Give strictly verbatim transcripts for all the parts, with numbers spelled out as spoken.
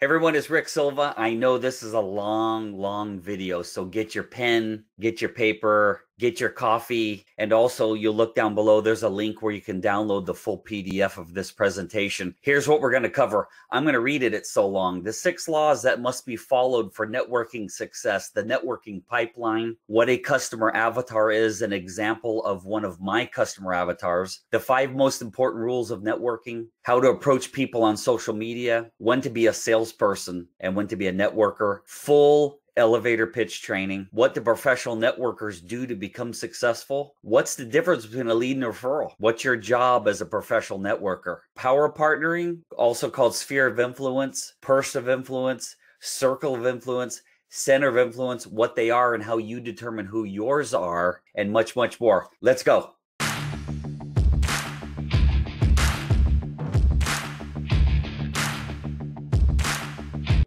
everyone, is Rick Silva. I know this is a long, long video, so get your pen, get your paper, get your coffee, and also you'll look down below. There's a link where you can download the full P D F of this presentation. Here's what we're going to cover. I'm going to read it. It's so long. The six laws that must be followed for networking success, the networking pipeline, what a customer avatar is, an example of one of my customer avatars, the five most important rules of networking, how to approach people on social media, when to be a salesperson and when to be a networker, full elevator pitch training, what do professional networkers do to become successful, what's the difference between a lead and a referral, what's your job as a professional networker, power partnering, also called sphere of influence, purse of influence, circle of influence, center of influence, what they are and how you determine who yours are, and much, much more. Let's go.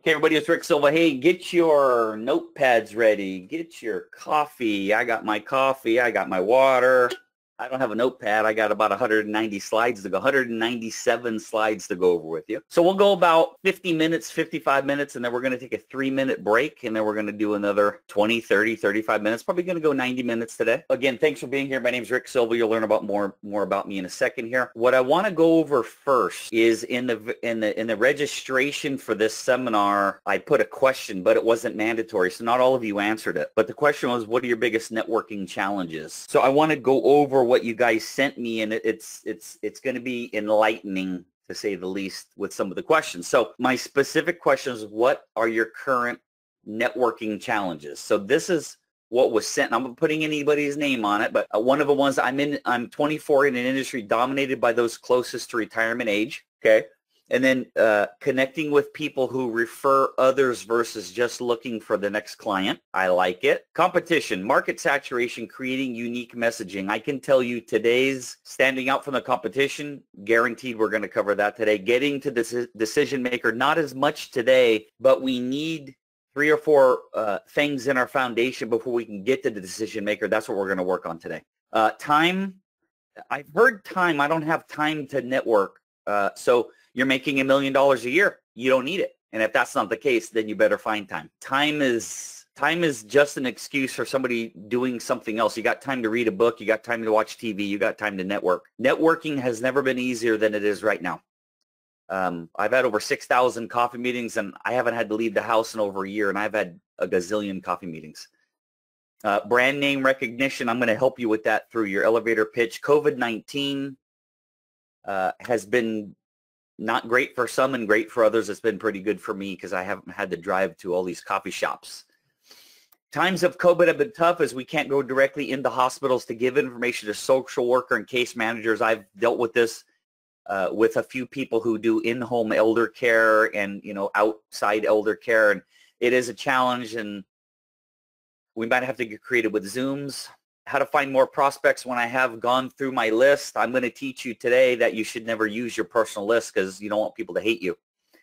Hey everybody, it's Rick Silva. Hey, get your notepads ready. Get your coffee. I got my coffee. I got my water. I don't have a notepad. I got about one hundred ninety slides to go, one hundred ninety-seven slides to go over with you. So we'll go about fifty minutes, fifty-five minutes, and then we're going to take a three minute break, and then we're going to do another twenty, thirty, thirty-five minutes. Probably going to go ninety minutes today. Again, thanks for being here. My name is Rick Silva. You'll learn about more more about me in a second here. What I want to go over first is in the in the in the registration for this seminar, I put a question, but it wasn't mandatory, so not all of you answered it. But the question was, what are your biggest networking challenges? So I want to go over what you guys sent me, and it's it's it's going to be enlightening to say the least with some of the questions. So my specific question is, what are your current networking challenges? So this is what was sent. I'm not putting anybody's name on it, but one of the ones I'm in, I'm twenty-four in an industry dominated by those closest to retirement age. Okay. And then uh, connecting with people who refer others versus just looking for the next client. I like it. Competition, market saturation, creating unique messaging. I can tell you today's standing out from the competition, guaranteed we're going to cover that today. Getting to the decision maker, not as much today, but we need three or four uh, things in our foundation before we can get to the decision maker. That's what we're going to work on today. Uh, time, I've heard time. I don't have time to network. Uh, so you're making a million dollars a year. You don't need it. And if that's not the case, then you better find time. Time is time is just an excuse for somebody doing something else. You got time to read a book. You got time to watch T V. You got time to network. Networking has never been easier than it is right now. Um, I've had over six thousand coffee meetings, and I haven't had to leave the house in over a year, and I've had a gazillion coffee meetings. Uh, brand name recognition, I'm going to help you with that through your elevator pitch. COVID nineteen uh, has been not great for some and great for others. It's been pretty good for me because I haven't had to drive to all these coffee shops. Times of COVID have been tough as we can't go directly into hospitals to give information to social worker and case managers. I've dealt with this uh, with a few people who do in-home elder care and, you know, outside elder care. And it is a challenge, and we might have to get creative with Zooms. How to find more prospects when I have gone through my list. I'm going to teach you today that you should never use your personal list because you don't want people to hate you.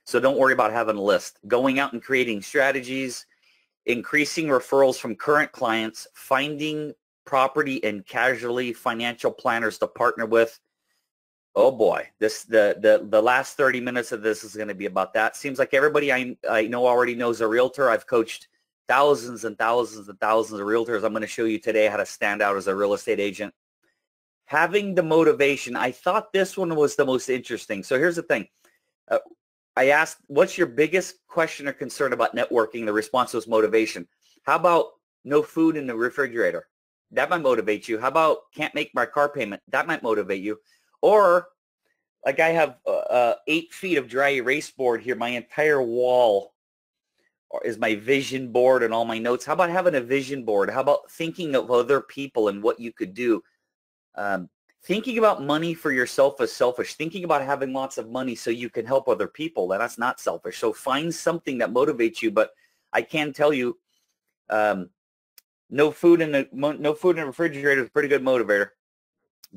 So don't worry about having a list. Going out and creating strategies, increasing referrals from current clients, finding property and casualty financial planners to partner with. Oh boy, this the the the last thirty minutes of this is going to be about that. Seems like everybody I I know already knows a realtor. I've coached thousands and thousands and thousands of realtors. I'm going to show you today how to stand out as a real estate agent. Having the motivation. I thought this one was the most interesting. So here's the thing. Uh, I asked, what's your biggest question or concern about networking? The response was motivation. How about no food in the refrigerator? That might motivate you. How about can't make my car payment? That might motivate you. Or like I have uh, uh, eight feet of dry erase board here. My entire wall is my vision board and all my notes. How about having a vision board? How about thinking of other people and what you could do? Um, thinking about money for yourself is selfish. Thinking about having lots of money so you can help other people, that's not selfish. So find something that motivates you. But I can tell you, um, no food in the no food in the refrigerator is a pretty good motivator.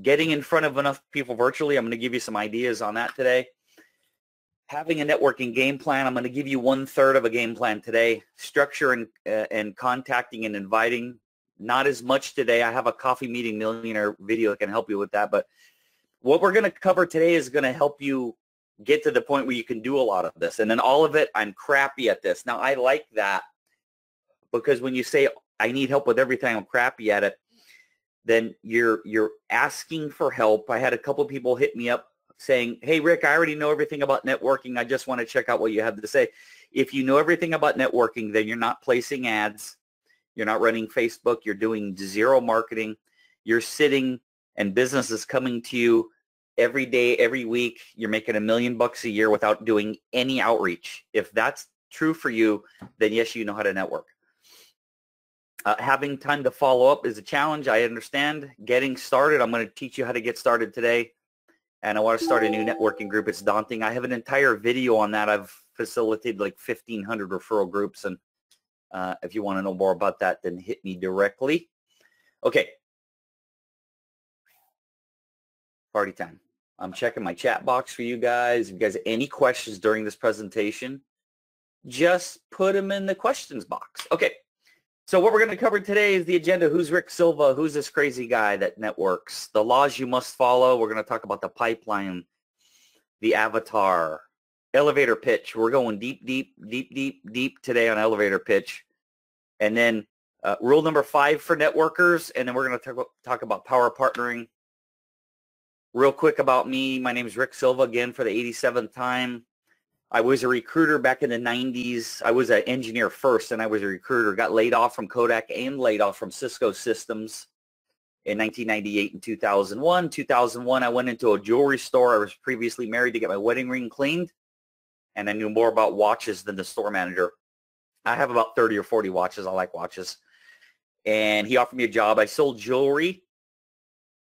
Getting in front of enough people virtually, I'm going to give you some ideas on that today. Having a networking game plan, I'm going to give you one third of a game plan today. Structure and, uh, and contacting and inviting, not as much today. I have a coffee meeting millionaire video that can help you with that. But what we're going to cover today is going to help you get to the point where you can do a lot of this. And then all of it, I'm crappy at this. Now, I like that, because when you say, I need help with everything, I'm crappy at it, then you're you're asking for help. I had a couple of people hit me up saying, hey, Rick, I already know everything about networking. I just want to check out what you have to say. If you know everything about networking, then you're not placing ads. You're not running Facebook. You're doing zero marketing. You're sitting and business is coming to you every day, every week. You're making a million bucks a year without doing any outreach. If that's true for you, then yes, you know how to network. Uh, having time to follow up is a challenge. I understand. Getting started, I'm going to teach you how to get started today. And I want to start a new networking group. It's daunting. I have an entire video on that. I've facilitated like fifteen hundred referral groups. And uh, if you want to know more about that, then hit me directly. Okay. Party time. I'm checking my chat box for you guys. If you guys have any questions during this presentation, just put them in the questions box. Okay. So what we're going to cover today is the agenda. Who's Rick Silva? Who's this crazy guy that networks? The laws you must follow. We're going to talk about the pipeline, the avatar, elevator pitch. We're going deep, deep, deep, deep, deep today on elevator pitch. And then uh, rule number five for networkers. And then we're going to talk, talk about power partnering. Real quick about me. My name is Rick Silva again for the eighty-seventh time. I was a recruiter back in the nineties. I was an engineer first, and I was a recruiter. Got laid off from Kodak and laid off from Cisco Systems in nineteen ninety-eight and two thousand one. two thousand one, I went into a jewelry store. I was previously married to get my wedding ring cleaned, and I knew more about watches than the store manager. I have about thirty or forty watches. I like watches. And he offered me a job. I sold jewelry,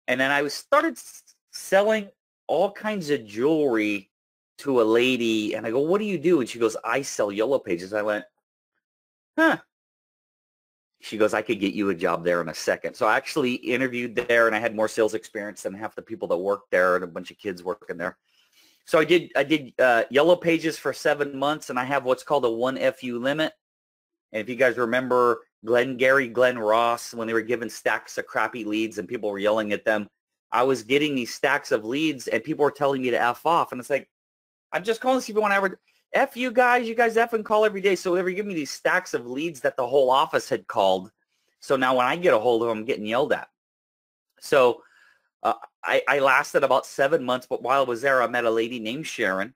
and then I started selling all kinds of jewelry to a lady, and I go, what do you do? And she goes, I sell Yellow Pages. I went, huh. She goes, I could get you a job there in a second. So I actually interviewed there, and I had more sales experience than half the people that worked there, and a bunch of kids working there. So I did, I did uh, Yellow Pages for seven months, and I have what's called a one F U limit. And if you guys remember Glenn Gary Glenn Ross, when they were given stacks of crappy leads and people were yelling at them, I was getting these stacks of leads, and people were telling me to F off, and it's like, I'm just calling to see if you want to ever F you guys. You guys F and call every day. So they were giving me these stacks of leads that the whole office had called. So now when I get a hold of them, I'm getting yelled at. So uh, I, I lasted about seven months. But while I was there, I met a lady named Sharon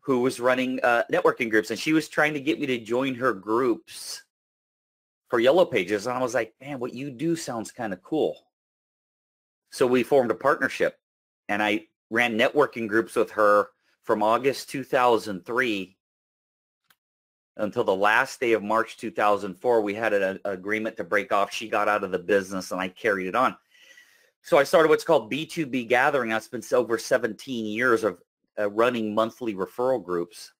who was running uh, networking groups. And she was trying to get me to join her groups for Yellow Pages. And I was like, man, what you do sounds kind of cool. So we formed a partnership. And I ran networking groups with her from August two thousand three until the last day of March two thousand four. We had an agreement to break off. She got out of the business, and I carried it on. So I started what's called B two B Gathering. That's been over seventeen years of uh, running monthly referral groups.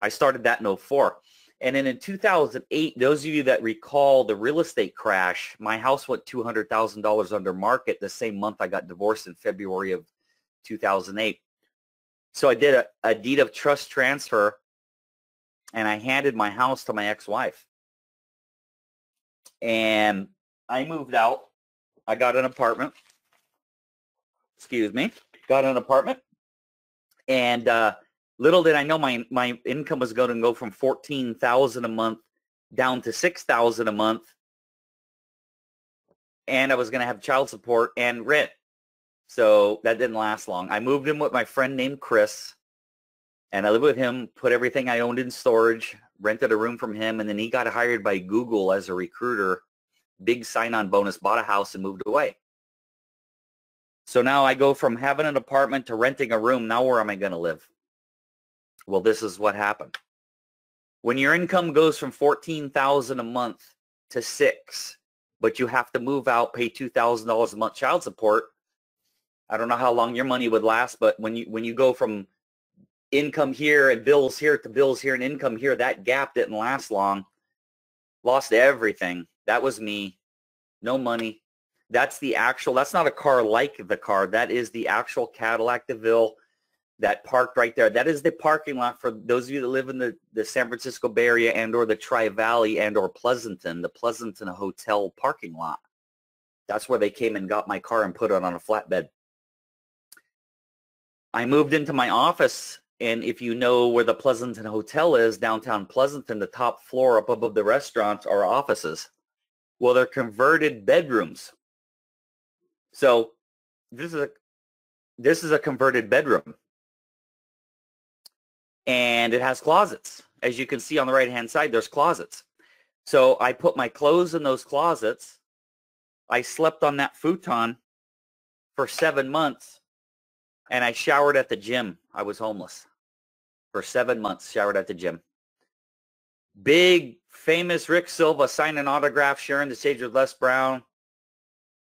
I started that in oh four. And then in two thousand eight, those of you that recall the real estate crash, my house went two hundred thousand dollars under market the same month I got divorced in February of two thousand eight. So I did a, a deed of trust transfer, and I handed my house to my ex-wife. And I moved out. I got an apartment. Excuse me. Got an apartment. And uh, little did I know my, my income was going to go from fourteen thousand dollars a month down to six thousand dollars a month, and I was going to have child support and rent. So that didn't last long. I moved in with my friend named Chris, and I lived with him, put everything I owned in storage, rented a room from him, and then he got hired by Google as a recruiter, big sign-on bonus, bought a house, and moved away. So now I go from having an apartment to renting a room. Now where am I going to live? Well, this is what happened. When your income goes from fourteen thousand dollars a month to six, but you have to move out, pay two thousand dollars a month child support, I don't know how long your money would last, but when you when you go from income here and bills here to bills here and income here, that gap didn't last long. Lost everything. That was me. No money. That's the actual, that's not a car like the car. That is the actual Cadillac DeVille that parked right there. That is the parking lot for those of you that live in the, the San Francisco Bay Area and or the Tri-Valley and or Pleasanton, the Pleasanton Hotel parking lot. That's where they came and got my car and put it on a flatbed. I moved into my office, and if you know where the Pleasanton Hotel is, downtown Pleasanton, the top floor up above the restaurants are offices. Well, they're converted bedrooms. So this is a, this is a converted bedroom. And it has closets. As you can see on the right-hand side, there's closets. So I put my clothes in those closets. I slept on that futon for seven months. And I showered at the gym. I was homeless for seven months, showered at the gym. Big, famous Rick Silva signing autographs, sharing the stage with Les Brown,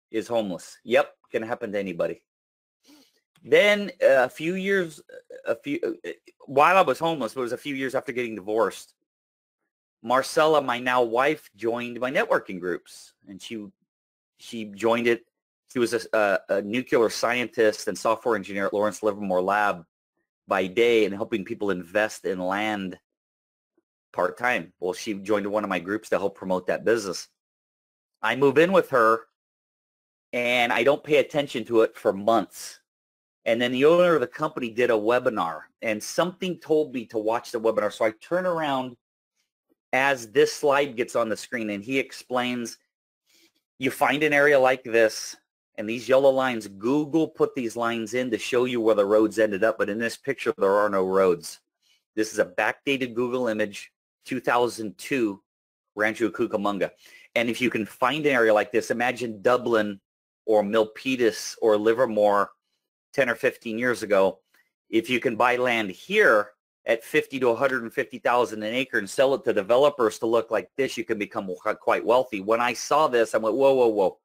is homeless. Yep, can happen to anybody. Then uh, a few years, a few uh, while I was homeless, it was a few years after getting divorced, Marcella, my now wife, joined my networking groups, and she she joined it. She was a, a, a nuclear scientist and software engineer at Lawrence Livermore Lab by day and helping people invest in land part-time. Well, she joined one of my groups to help promote that business. I move in with her, and I don't pay attention to it for months. And then the owner of the company did a webinar, and something told me to watch the webinar. So I turn around as this slide gets on the screen, and he explains, you find an area like this, and these yellow lines, Google put these lines in to show you where the roads ended up, but in this picture, there are no roads. This is a backdated Google image, two thousand two, Rancho Cucamonga. And if you can find an area like this, imagine Dublin or Milpitas or Livermore ten or fifteen years ago. If you can buy land here at fifty to one hundred fifty thousand an acre and sell it to developers to look like this, you can become quite wealthy. When I saw this, I went, whoa, whoa, whoa.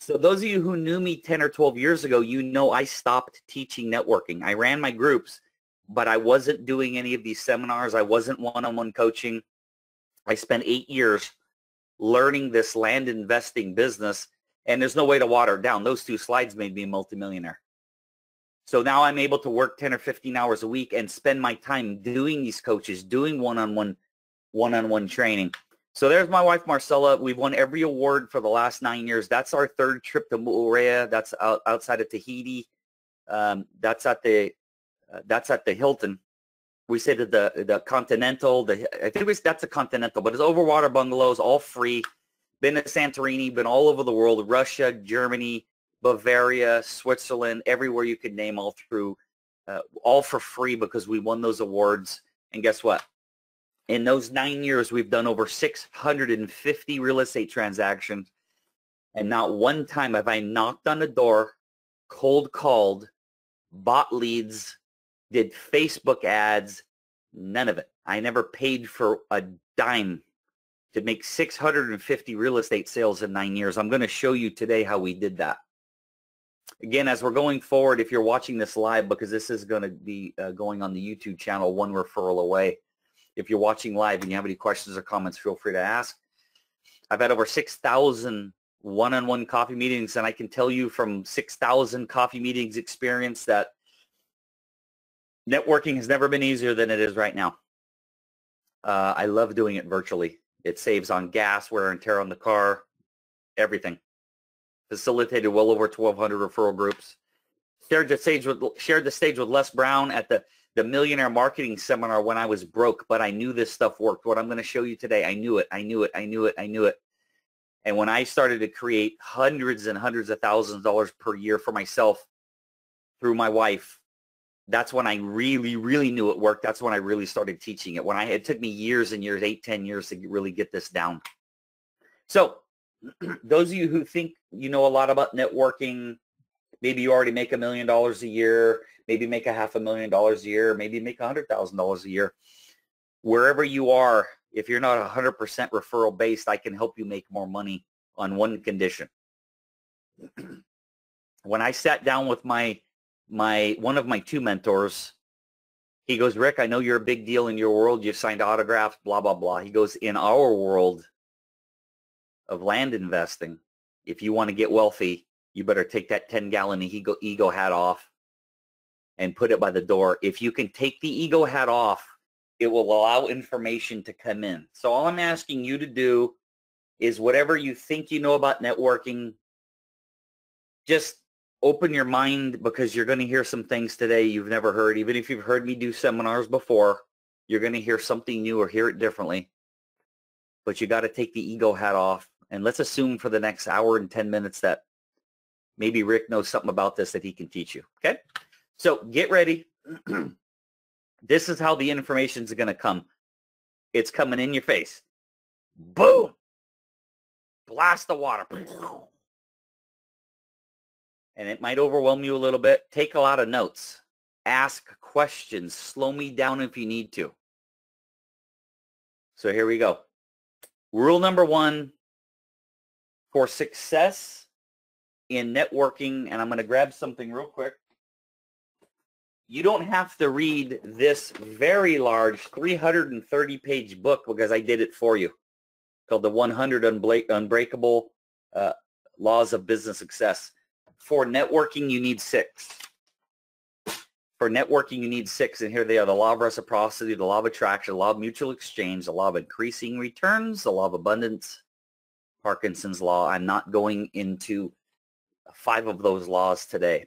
So those of you who knew me ten or twelve years ago, you know I stopped teaching networking. I ran my groups, but I wasn't doing any of these seminars. I wasn't one-on-one coaching. I spent eight years learning this land investing business, and there's no way to water it down. Those two slides made me a multimillionaire. So now I'm able to work ten or fifteen hours a week and spend my time doing these coaches, doing one-on-one, one-on-one training. So there's my wife, Marcella. We've won every award for the last nine years. That's our third trip to Moorea. That's out, outside of Tahiti. Um, that's at the uh, that's at the Hilton. We stayed at the the Continental. The, I think it was, that's a Continental, but it's overwater bungalows, all free. Been to Santorini. Been all over the world: Russia, Germany, Bavaria, Switzerland, everywhere you could name, all through, uh, all for free because we won those awards. And guess what? In those nine years, we've done over six hundred fifty real estate transactions, and not one time have I knocked on the door, cold called, bought leads, did Facebook ads, none of it. I never paid for a dime to make six hundred fifty real estate sales in nine years. I'm going to show you today how we did that. Again, as we're going forward, if you're watching this live, because this is going to be uh, going on the YouTube channel, One Referral Away. If you're watching live and you have any questions or comments, feel free to ask. I've had over six thousand one-on-one coffee meetings, and I can tell you from six thousand coffee meetings experience that networking has never been easier than it is right now. Uh, I love doing it virtually. It saves on gas, wear and tear on the car, everything. Facilitated well over twelve hundred referral groups. Shared the stage with, shared the stage with Les Brown at the the Millionaire Marketing Seminar when I was broke, but I knew this stuff worked. What I'm going to show you today, I knew it, I knew it, I knew it, I knew it. And when I started to create hundreds and hundreds of thousands of dollars per year for myself through my wife, that's when I really, really knew it worked. That's when I really started teaching it. When I, it took me years and years, eight, ten years to really get this down. So those of you who think you know a lot about networking, maybe you already make a million dollars a year, maybe make a half a million dollars a year, maybe make one hundred thousand dollars a year. Wherever you are, if you're not one hundred percent referral-based, I can help you make more money on one condition. When I sat down with my, my, one of my two mentors, he goes, Rick, I know you're a big deal in your world. You've signed autographs, blah, blah, blah. He goes, in our world of land investing, if you want to get wealthy, you better take that ten gallon ego, ego hat off and put it by the door. If you can take the ego hat off, it will allow information to come in. So all I'm asking you to do is whatever you think you know about networking, just open your mind, because you're going to hear some things today you've never heard. Even if you've heard me do seminars before, you're going to hear something new or hear it differently. But you got to take the ego hat off. And let's assume for the next hour and ten minutes that maybe Rick knows something about this that he can teach you. Okay? So get ready. This is how the information is going to come. It's coming in your face. Boom! Blast the water. And it might overwhelm you a little bit. Take a lot of notes. Ask questions. Slow me down if you need to. So here we go. Rule number one for success in networking, and I'm going to grab something real quick. You don't have to read this very large three hundred thirty page book, because I did it for you, called the one hundred Unbreakable uh, Laws of Business Success. For networking, you need six. For networking, you need six, and here they are: the law of reciprocity, the law of attraction, the law of mutual exchange, the law of increasing returns, the law of abundance, Parkinson's law. I'm not going into five of those laws today.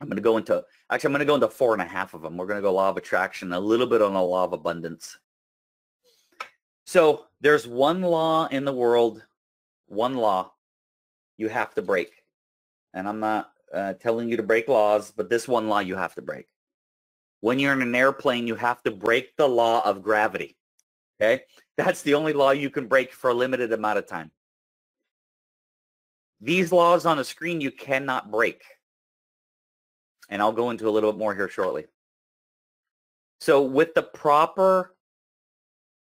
I'm going to go into, actually, I'm going to go into four and a half of them. We're going to go law of attraction, a little bit on the law of abundance. So there's one law in the world, one law you have to break. And I'm not uh, telling you to break laws, but this one law you have to break. When you're in an airplane, you have to break the law of gravity. Okay? That's the only law you can break for a limited amount of time. These laws on the screen you cannot break. And I'll go into a little bit more here shortly. So with the proper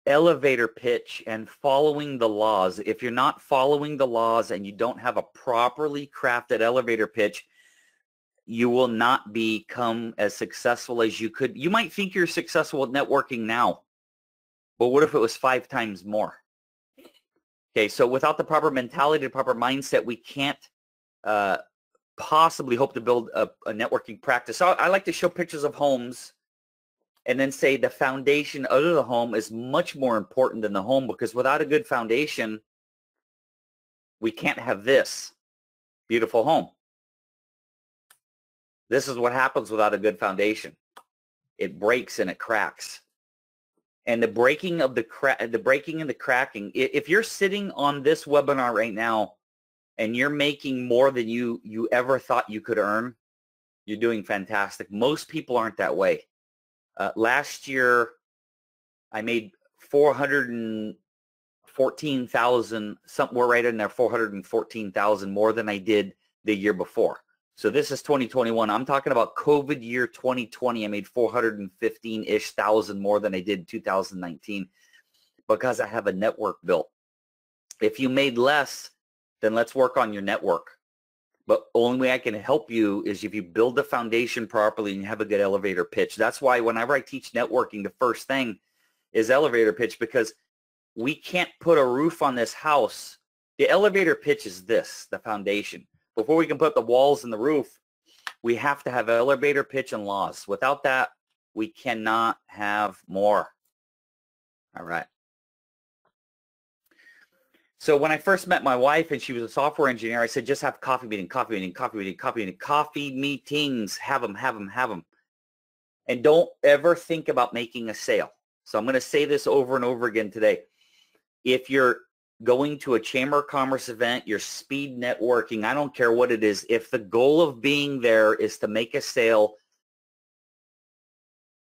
elevator pitch and following the laws, if you're not following the laws and you don't have a properly crafted elevator pitch, you will not become as successful as you could. You might think you're successful at networking now, but what if it was five times more? Okay, so without the proper mentality, the proper mindset, we can't uh, possibly hope to build a, a networking practice. So I like to show pictures of homes and then say the foundation of the home is much more important than the home, because without a good foundation, we can't have this beautiful home. This is what happens without a good foundation. It breaks and it cracks. And the breaking of the crack, the breaking and the cracking, if you're sitting on this webinar right now and you're making more than you, you ever thought you could earn, you're doing fantastic. Most people aren't that way. Uh, last year, I made four hundred fourteen thousand, somewhere right in there, four hundred fourteen thousand more than I did the year before. So this is twenty twenty-one. I'm talking about COVID year twenty twenty. I made four hundred fifteen-ish thousand more than I did in two thousand nineteen because I have a network built. If you made less, then let's work on your network. But only way I can help you is if you build the foundation properly and you have a good elevator pitch. That's why whenever I teach networking, the first thing is elevator pitch, because we can't put a roof on this house. The elevator pitch is this, the foundation. Before we can put the walls and the roof, we have to have elevator pitch and laws. Without that, we cannot have more. All right. So when I first met my wife and she was a software engineer, I said, just have coffee meeting, coffee meeting, coffee meeting, coffee meeting, coffee meetings, have them, have them, have them. And don't ever think about making a sale. So I'm going to say this over and over again today. If you're going to a Chamber of Commerce event, your speed networking, I don't care what it is, if the goal of being there is to make a sale,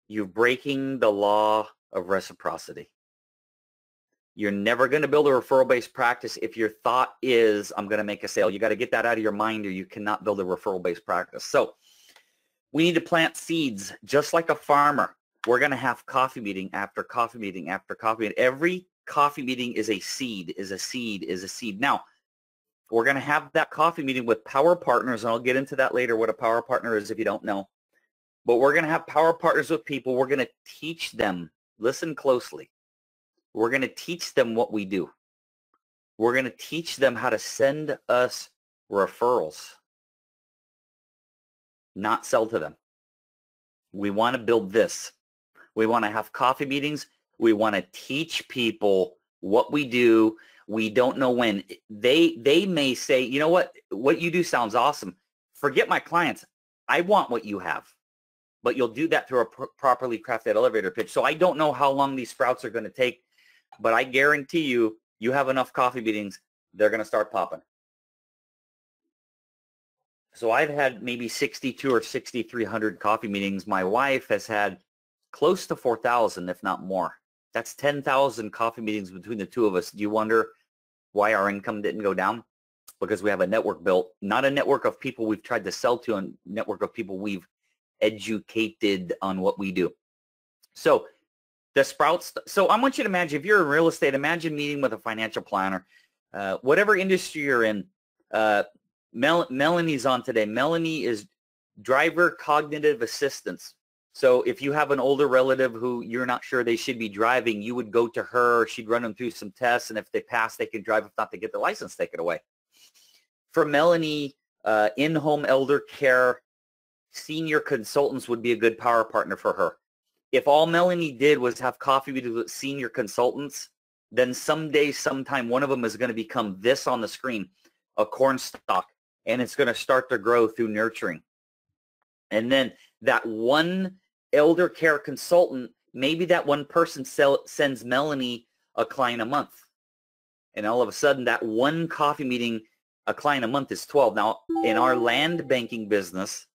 you're breaking the law of reciprocity. You're never going to build a referral-based practice if your thought is, I'm going to make a sale. You got to get that out of your mind, or you cannot build a referral-based practice. So we need to plant seeds just like a farmer. We're going to have coffee meeting after coffee meeting after coffee meeting. Every coffee meeting is a seed, is a seed, is a seed. Now, we're going to have that coffee meeting with power partners, and I'll get into that later, what a power partner is if you don't know. But we're going to have power partners with people. We're going to teach them. Listen closely. We're going to teach them what we do. We're going to teach them how to send us referrals, not sell to them. We want to build this. We want to have coffee meetings. We want to teach people what we do. We don't know when. They, they may say, you know what, what you do sounds awesome. Forget my clients. I want what you have. But you'll do that through a pr properly crafted elevator pitch. So I don't know how long these sprouts are going to take, but I guarantee you, you have enough coffee meetings, they're going to start popping. So I've had maybe sixty-two or sixty-three hundred coffee meetings. My wife has had close to four thousand, if not more. That's ten thousand coffee meetings between the two of us. Do you wonder why our income didn't go down? Because we have a network built, not a network of people we've tried to sell to, a network of people we've educated on what we do. So the sprouts. So I want you to imagine, if you're in real estate, imagine meeting with a financial planner, uh, whatever industry you're in. Uh, Mel Melanie's on today. Melanie is driver cognitive assistance. So if you have an older relative who you're not sure they should be driving, you would go to her. She'd run them through some tests, and if they pass, they can drive. If not, they get their license taken away. For Melanie, uh, in-home elder care senior consultants would be a good power partner for her. If all Melanie did was have coffee with senior consultants, then someday, sometime, one of them is going to become this on the screen, a corn stalk, and it's going to start to grow through nurturing. And then that one elder care consultant, maybe that one person sell, sends Melanie a client a month. And all of a sudden, that one coffee meeting, a client a month is twelve. Now, in our land banking business,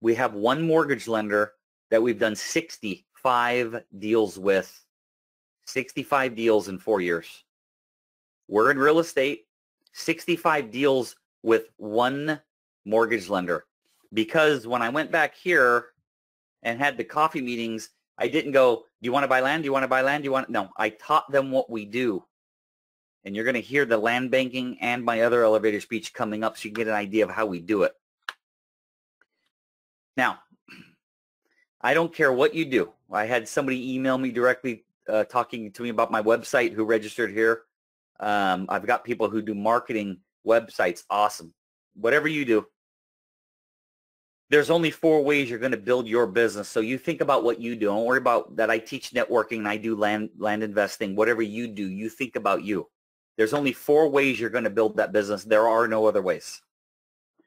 we have one mortgage lender that we've done sixty-five deals with, sixty-five deals in four years. We're in real estate, sixty-five deals with one mortgage lender. Because when I went back here and had the coffee meetings, I didn't go, do you want to buy land? Do you want to buy land? Do you want? No, I taught them what we do. And you're going to hear the land banking and my other elevator speech coming up, so you can get an idea of how we do it. Now, I don't care what you do. I had somebody email me directly uh, talking to me about my website who registered here. Um, I've got people who do marketing websites. Awesome. Whatever you do, there's only four ways you're going to build your business. So you think about what you do. Don't worry about that. I teach networking and I do land, land investing. Whatever you do, you think about you. There's only four ways you're going to build that business. There are no other ways.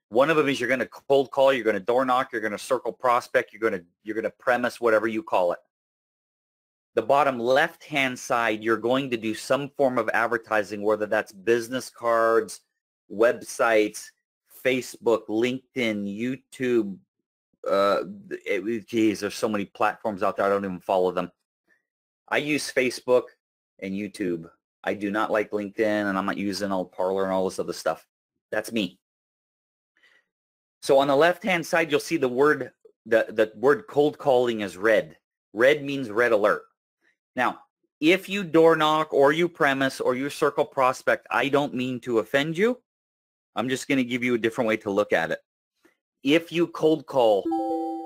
One of them is you're going to cold call, you're going to door knock, you're going to circle prospect, you're going to, you're going to premise, whatever you call it. The bottom left-hand side, you're going to do some form of advertising, whether that's business cards, websites, Facebook, LinkedIn, YouTube. Uh, it, geez, there's so many platforms out there, I don't even follow them. I use Facebook and YouTube. I do not like LinkedIn, and I'm not using all Parler and all this other stuff. That's me. So on the left-hand side, you'll see the word, the, the word cold calling is red. Red means red alert. Now, if you door knock or you premise or you circle prospect, I don't mean to offend you. I'm just going to give you a different way to look at it. If you cold call,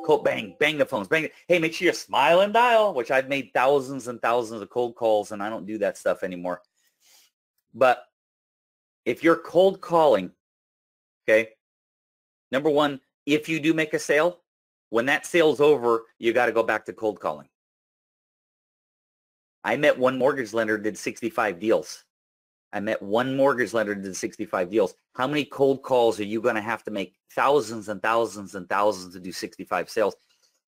cold bang, bang the phones, bang. Hey, make sure you smile and dial, which I've made thousands and thousands of cold calls, and I don't do that stuff anymore. But if you're cold calling, okay, number one, if you do make a sale, when that sale's over, you got to go back to cold calling. I met one mortgage lender, did sixty-five deals. I met one mortgage lender, did sixty-five deals. How many cold calls are you going to have to make? Thousands and thousands and thousands to do sixty-five sales.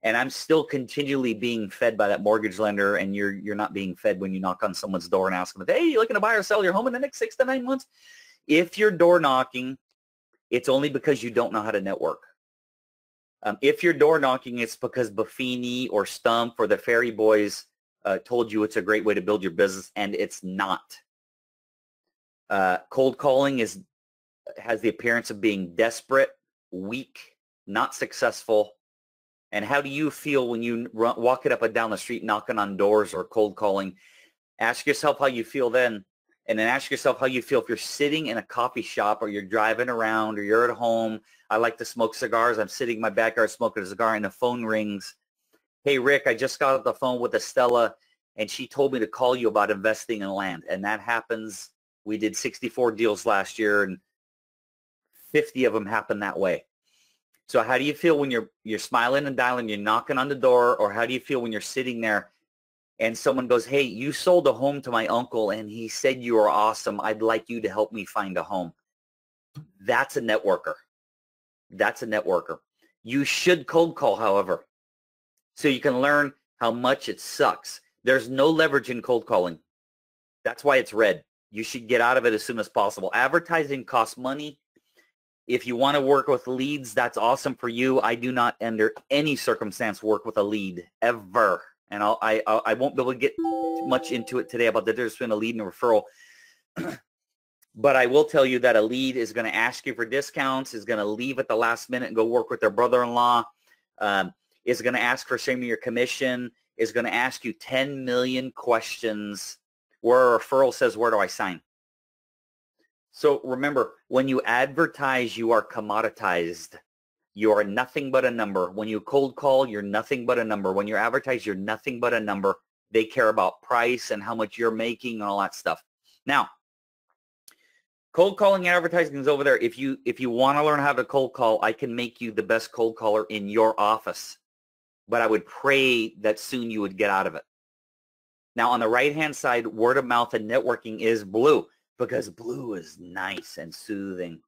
And I'm still continually being fed by that mortgage lender, and you're, you're not being fed when you knock on someone's door and ask them, hey, you looking to buy or sell your home in the next six to nine months? If you're door knocking, it's only because you don't know how to network. Um, if you're door knocking, it's because Buffini or Stumpf or the Fairy Boys uh, told you it's a great way to build your business, and it's not. Uh, cold calling is has the appearance of being desperate, weak, not successful. And how do you feel when you run, walk it up and down the street knocking on doors or cold calling? Ask yourself how you feel then. And then ask yourself how you feel if you're sitting in a coffee shop or you're driving around or you're at home. I like to smoke cigars. I'm sitting in my backyard smoking a cigar and the phone rings. Hey, Rick, I just got off the phone with Estella and she told me to call you about investing in land. And that happens. We did sixty-four deals last year and fifty of them happened that way. So how do you feel when you're, you're smiling and dialing, you're knocking on the door, or how do you feel when you're sitting there and someone goes, hey, you sold a home to my uncle, and he said you are awesome. I'd like you to help me find a home. That's a networker. That's a networker. You should cold call, however, so you can learn how much it sucks. There's no leverage in cold calling. That's why it's red. You should get out of it as soon as possible. Advertising costs money. If you want to work with leads, that's awesome for you. I do not, under any circumstance, work with a lead ever. And I'll, I, I won't be able to get much into it today about the difference between a lead and a referral. But I will tell you that a lead is going to ask you for discounts, is going to leave at the last minute and go work with their brother-in-law, um, is going to ask for sharing your commission, is going to ask you ten million questions, where a referral says, where do I sign? So remember, when you advertise, you are commoditized. You are nothing but a number. When you cold call, you're nothing but a number. When you advertise, you're nothing but a number. They care about price and how much you're making and all that stuff. Now, cold calling and advertising is over there. If you, if you want to learn how to cold call, I can make you the best cold caller in your office. But I would pray that soon you would get out of it. Now, on the right-hand side, word of mouth and networking is blue, because blue is nice and soothing.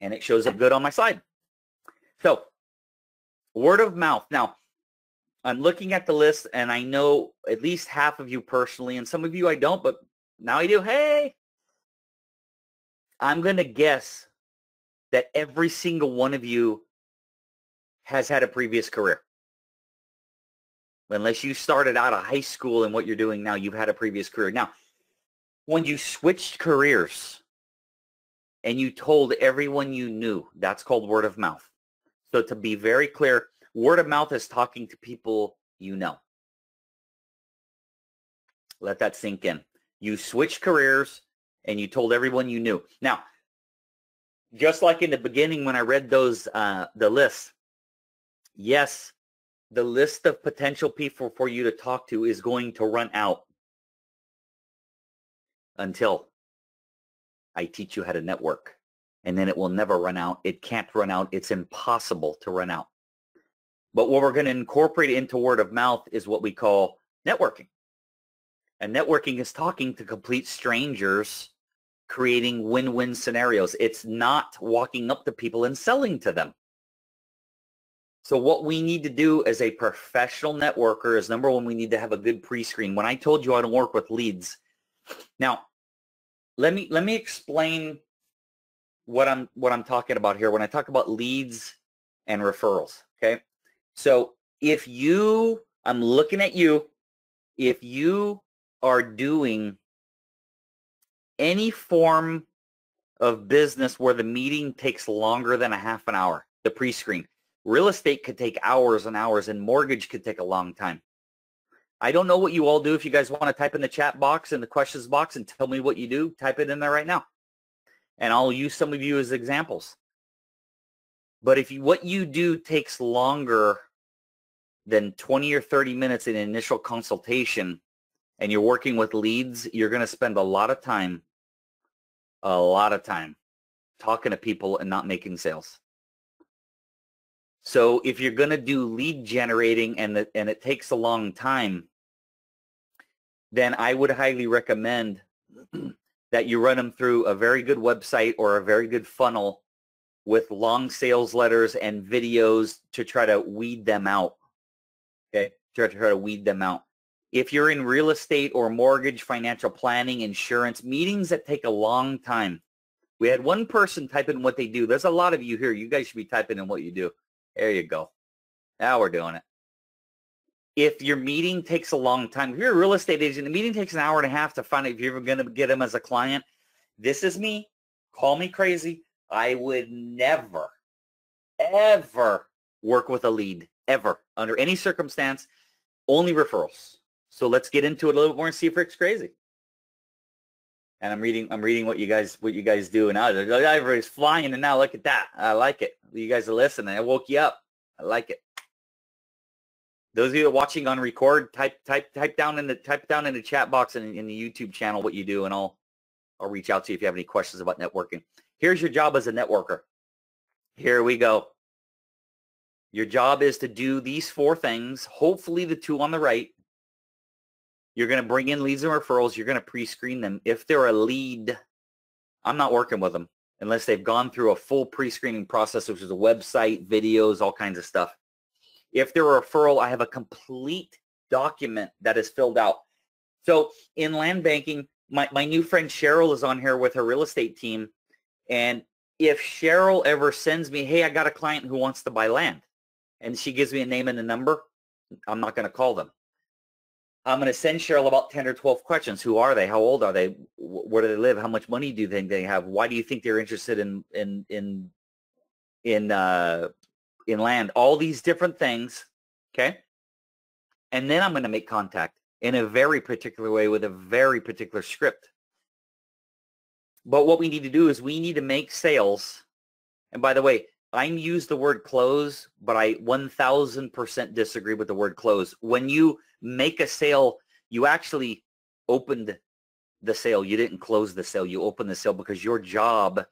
And it shows up good on my slide. So, word of mouth. Now, I'm looking at the list, and I know at least half of you personally, and some of you I don't, but now I do. Hey! I'm going to guess that every single one of you has had a previous career. Unless you started out of high school and what you're doing now, you've had a previous career. Now, when you switched careers and you told everyone you knew, that's called word of mouth. So to be very clear, word of mouth is talking to people you know. Let that sink in. You switched careers and you told everyone you knew. Now, just like in the beginning when I read those, uh, the list, yes, the list of potential people for you to talk to is going to run out until I teach you how to network. And then it will never run out. It can't run out. It's impossible to run out. But what we're going to incorporate into word of mouth is what we call networking. And networking is talking to complete strangers, creating win-win scenarios. It's not walking up to people and selling to them. So what we need to do as a professional networker is, number one, we need to have a good pre-screen. When I told you I don't work with leads, now let me let me explain what I'm what I'm talking about here when I talk about leads and referrals. Okay, so if you, I'm looking at you, if you are doing any form of business where the meeting takes longer than a half an hour, the pre-screen. Real estate could take hours and hours, and mortgage could take a long time. I don't know what you all do. If you guys want to type in the chat box and the questions box and tell me what you do, type it in there right now. And I'll use some of you as examples. But if you, what you do takes longer than twenty or thirty minutes in an initial consultation and you're working with leads, you're going to spend a lot of time, a lot of time talking to people and not making sales. So if you're going to do lead generating and, the, and it takes a long time, then I would highly recommend that you run them through a very good website or a very good funnel with long sales letters and videos to try to weed them out. Okay, try to, try to weed them out. If you're in real estate or mortgage, financial planning, insurance, meetings that take a long time. We had one person type in what they do. There's a lot of you here. You guys should be typing in what you do. There you go. Now we're doing it. If your meeting takes a long time, if you're a real estate agent, the meeting takes an hour and a half to find out if you're ever going to get them as a client. This is me. Call me crazy. I would never, ever work with a lead, ever, under any circumstance, only referrals. So let's get into it a little more and see if Rick's crazy. And I'm reading, I'm reading what you guys, what you guys do, and everybody's flying. And now look at that, I like it. You guys are listening. I woke you up. I like it. Those of you that are watching on record, type, type, type down in the, type down in the chat box and in, in the YouTube channel what you do, and I'll, I'll reach out to you if you have any questions about networking. Here's your job as a networker. Here we go. Your job is to do these four things. Hopefully, the two on the right. You're going to bring in leads and referrals. You're going to pre-screen them. If they're a lead, I'm not working with them. unless they've gone through a full pre-screening process, which is a website, videos, all kinds of stuff. If they're a referral, I have a complete document that is filled out. So in land banking, my, my new friend Cheryl is on here with her real estate team. And if Cheryl ever sends me, hey, I got a client who wants to buy land, and she gives me a name and a number, I'm not going to call them. I'm going to send Cheryl about ten or twelve questions. Who are they? How old are they? Where do they live? How much money do you think they have? Why do you think they're interested in in in in uh, in land? All these different things, okay? And then I'm going to make contact in a very particular way with a very particular script. But what we need to do is we need to make sales. And by the way, I use the word close, but I one thousand percent disagree with the word close. When you make a sale, you actually opened the sale. You didn't close the sale. You opened the sale because your job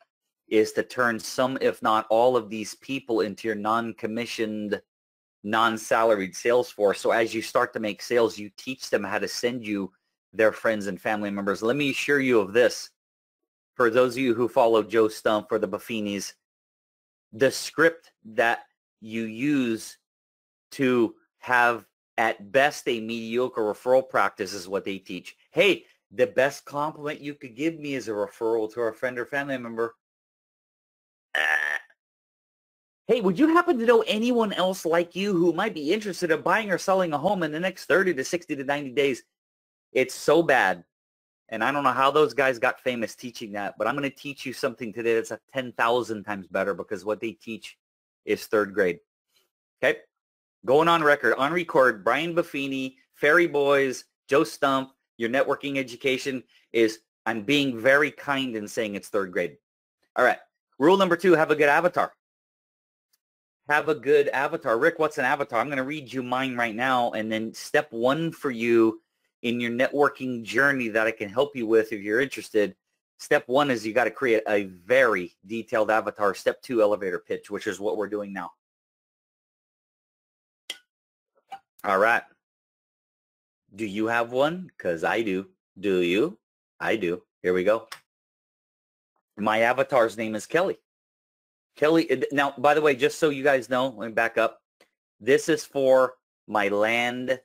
is to turn some, if not all, of these people into your non-commissioned, non-salaried sales force. So as you start to make sales, you teach them how to send you their friends and family members. Let me assure you of this. For those of you who follow Joe Stumpf or the Buffinis, the script that you use to have at best a mediocre referral practice is what they teach. Hey, the best compliment you could give me is a referral to a friend or family member. Ah. Hey, would you happen to know anyone else like you who might be interested in buying or selling a home in the next thirty to sixty to ninety days? It's so bad. And I don't know how those guys got famous teaching that, but I'm going to teach you something today that's ten thousand times better, because what they teach is third grade. Okay? Going on record, on record, Brian Buffini, Fairy Boys, Joe Stumpf, your networking education is, I'm being very kind in saying it's third grade. All right. Rule number two, have a good avatar. Have a good avatar. Rick, what's an avatar? I'm going to read you mine right now, and then step one for you in your networking journey that I can help you with if you're interested. Step one is you got to create a very detailed avatar. Step two, elevator pitch, which is what we're doing now. All right. Do you have one? Because I do. Do you? I do. Here we go. My avatar's name is Kelly. Kelly, now, by the way, just so you guys know, let me back up. This is for my land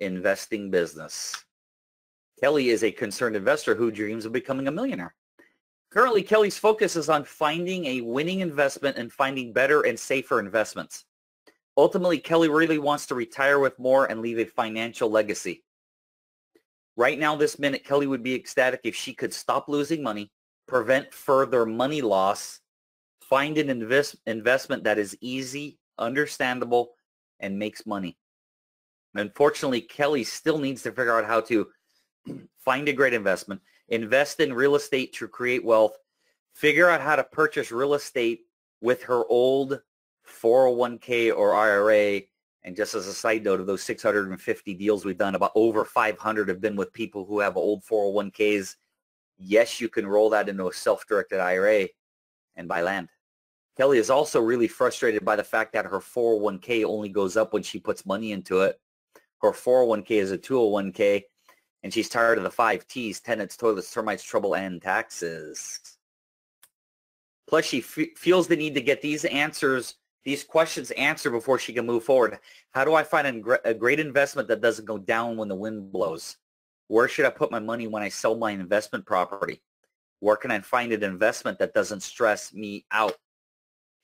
investing business. Kelly is a concerned investor who dreams of becoming a millionaire. Currently, Kelly's focus is on finding a winning investment and finding better and safer investments. Ultimately, Kelly really wants to retire with more and leave a financial legacy. Right now, this minute, Kelly would be ecstatic if she could stop losing money, prevent further money loss, find an invest investment that is easy, understandable, and makes money. Unfortunately, Kelly still needs to figure out how to find a great investment, invest in real estate to create wealth, figure out how to purchase real estate with her old four oh one K or I R A. And just as a side note, of those six hundred fifty deals we've done, about over five hundred have been with people who have old four oh one Ks. Yes, you can roll that into a self-directed I R A and buy land. Kelly is also really frustrated by the fact that her four oh one K only goes up when she puts money into it. Her four oh one K is a two oh one K, and she's tired of the five T's: tenants, toilets, termites, trouble, and taxes. Plus, she f feels the need to get these answers, these questions answered before she can move forward. How do I find a, a great investment that doesn't go down when the wind blows? Where should I put my money when I sell my investment property? Where can I find an investment that doesn't stress me out?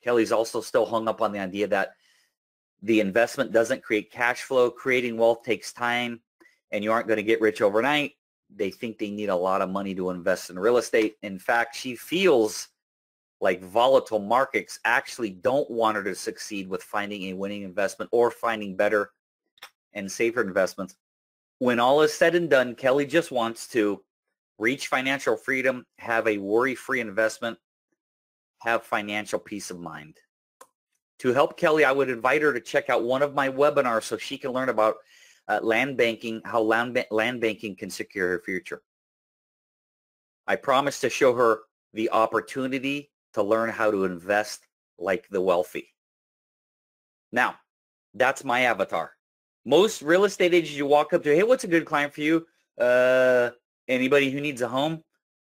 Kelly's also still hung up on the idea that the investment doesn't create cash flow. Creating wealth takes time, and you aren't going to get rich overnight. They think they need a lot of money to invest in real estate. In fact, she feels like volatile markets actually don't want her to succeed with finding a winning investment or finding better and safer investments. When all is said and done, Kelly just wants to reach financial freedom, have a worry-free investment, have financial peace of mind. To help Kelly, I would invite her to check out one of my webinars so she can learn about uh, land banking, how land, ba land banking can secure her future. I promise to show her the opportunity to learn how to invest like the wealthy. Now, that's my avatar. Most real estate agents you walk up to, hey, what's a good client for you? Uh, anybody who needs a home?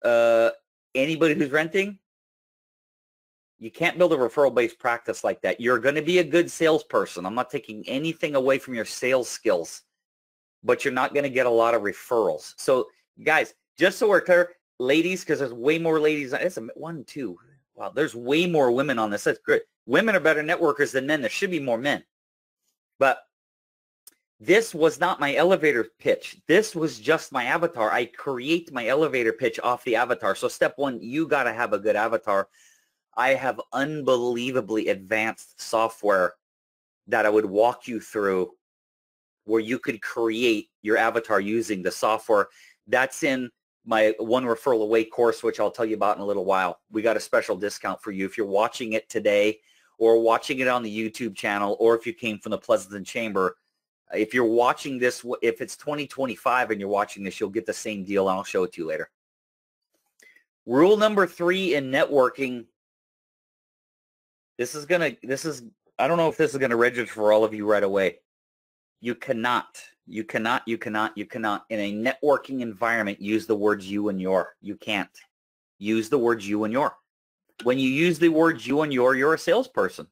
Uh, anybody who's renting? You can't build a referral-based practice like that. You're going to be a good salesperson. I'm not taking anything away from your sales skills, but you're not going to get a lot of referrals. So, guys, just so we're clear, ladies, because there's way more ladies. It's one, two. Wow, there's way more women on this. That's good. Women are better networkers than men. There should be more men. But this was not my elevator pitch. This was just my avatar. I create my elevator pitch off the avatar. So step one, you got to have a good avatar. I have unbelievably advanced software that I would walk you through where you could create your avatar using the software. That's in my One Referral Away course, which I'll tell you about in a little while. We got a special discount for you if you're watching it today or watching it on the YouTube channel, or if you came from the Pleasanton Chamber. If you're watching this, if it's twenty twenty-five and you're watching this, you'll get the same deal, and I'll show it to you later. Rule number three in networking. This is gonna, this is, I don't know if this is gonna register for all of you right away. You cannot, you cannot, you cannot, you cannot, in a networking environment, use the words you and your. You can't use the words you and your. When you use the words you and your, you're a salesperson.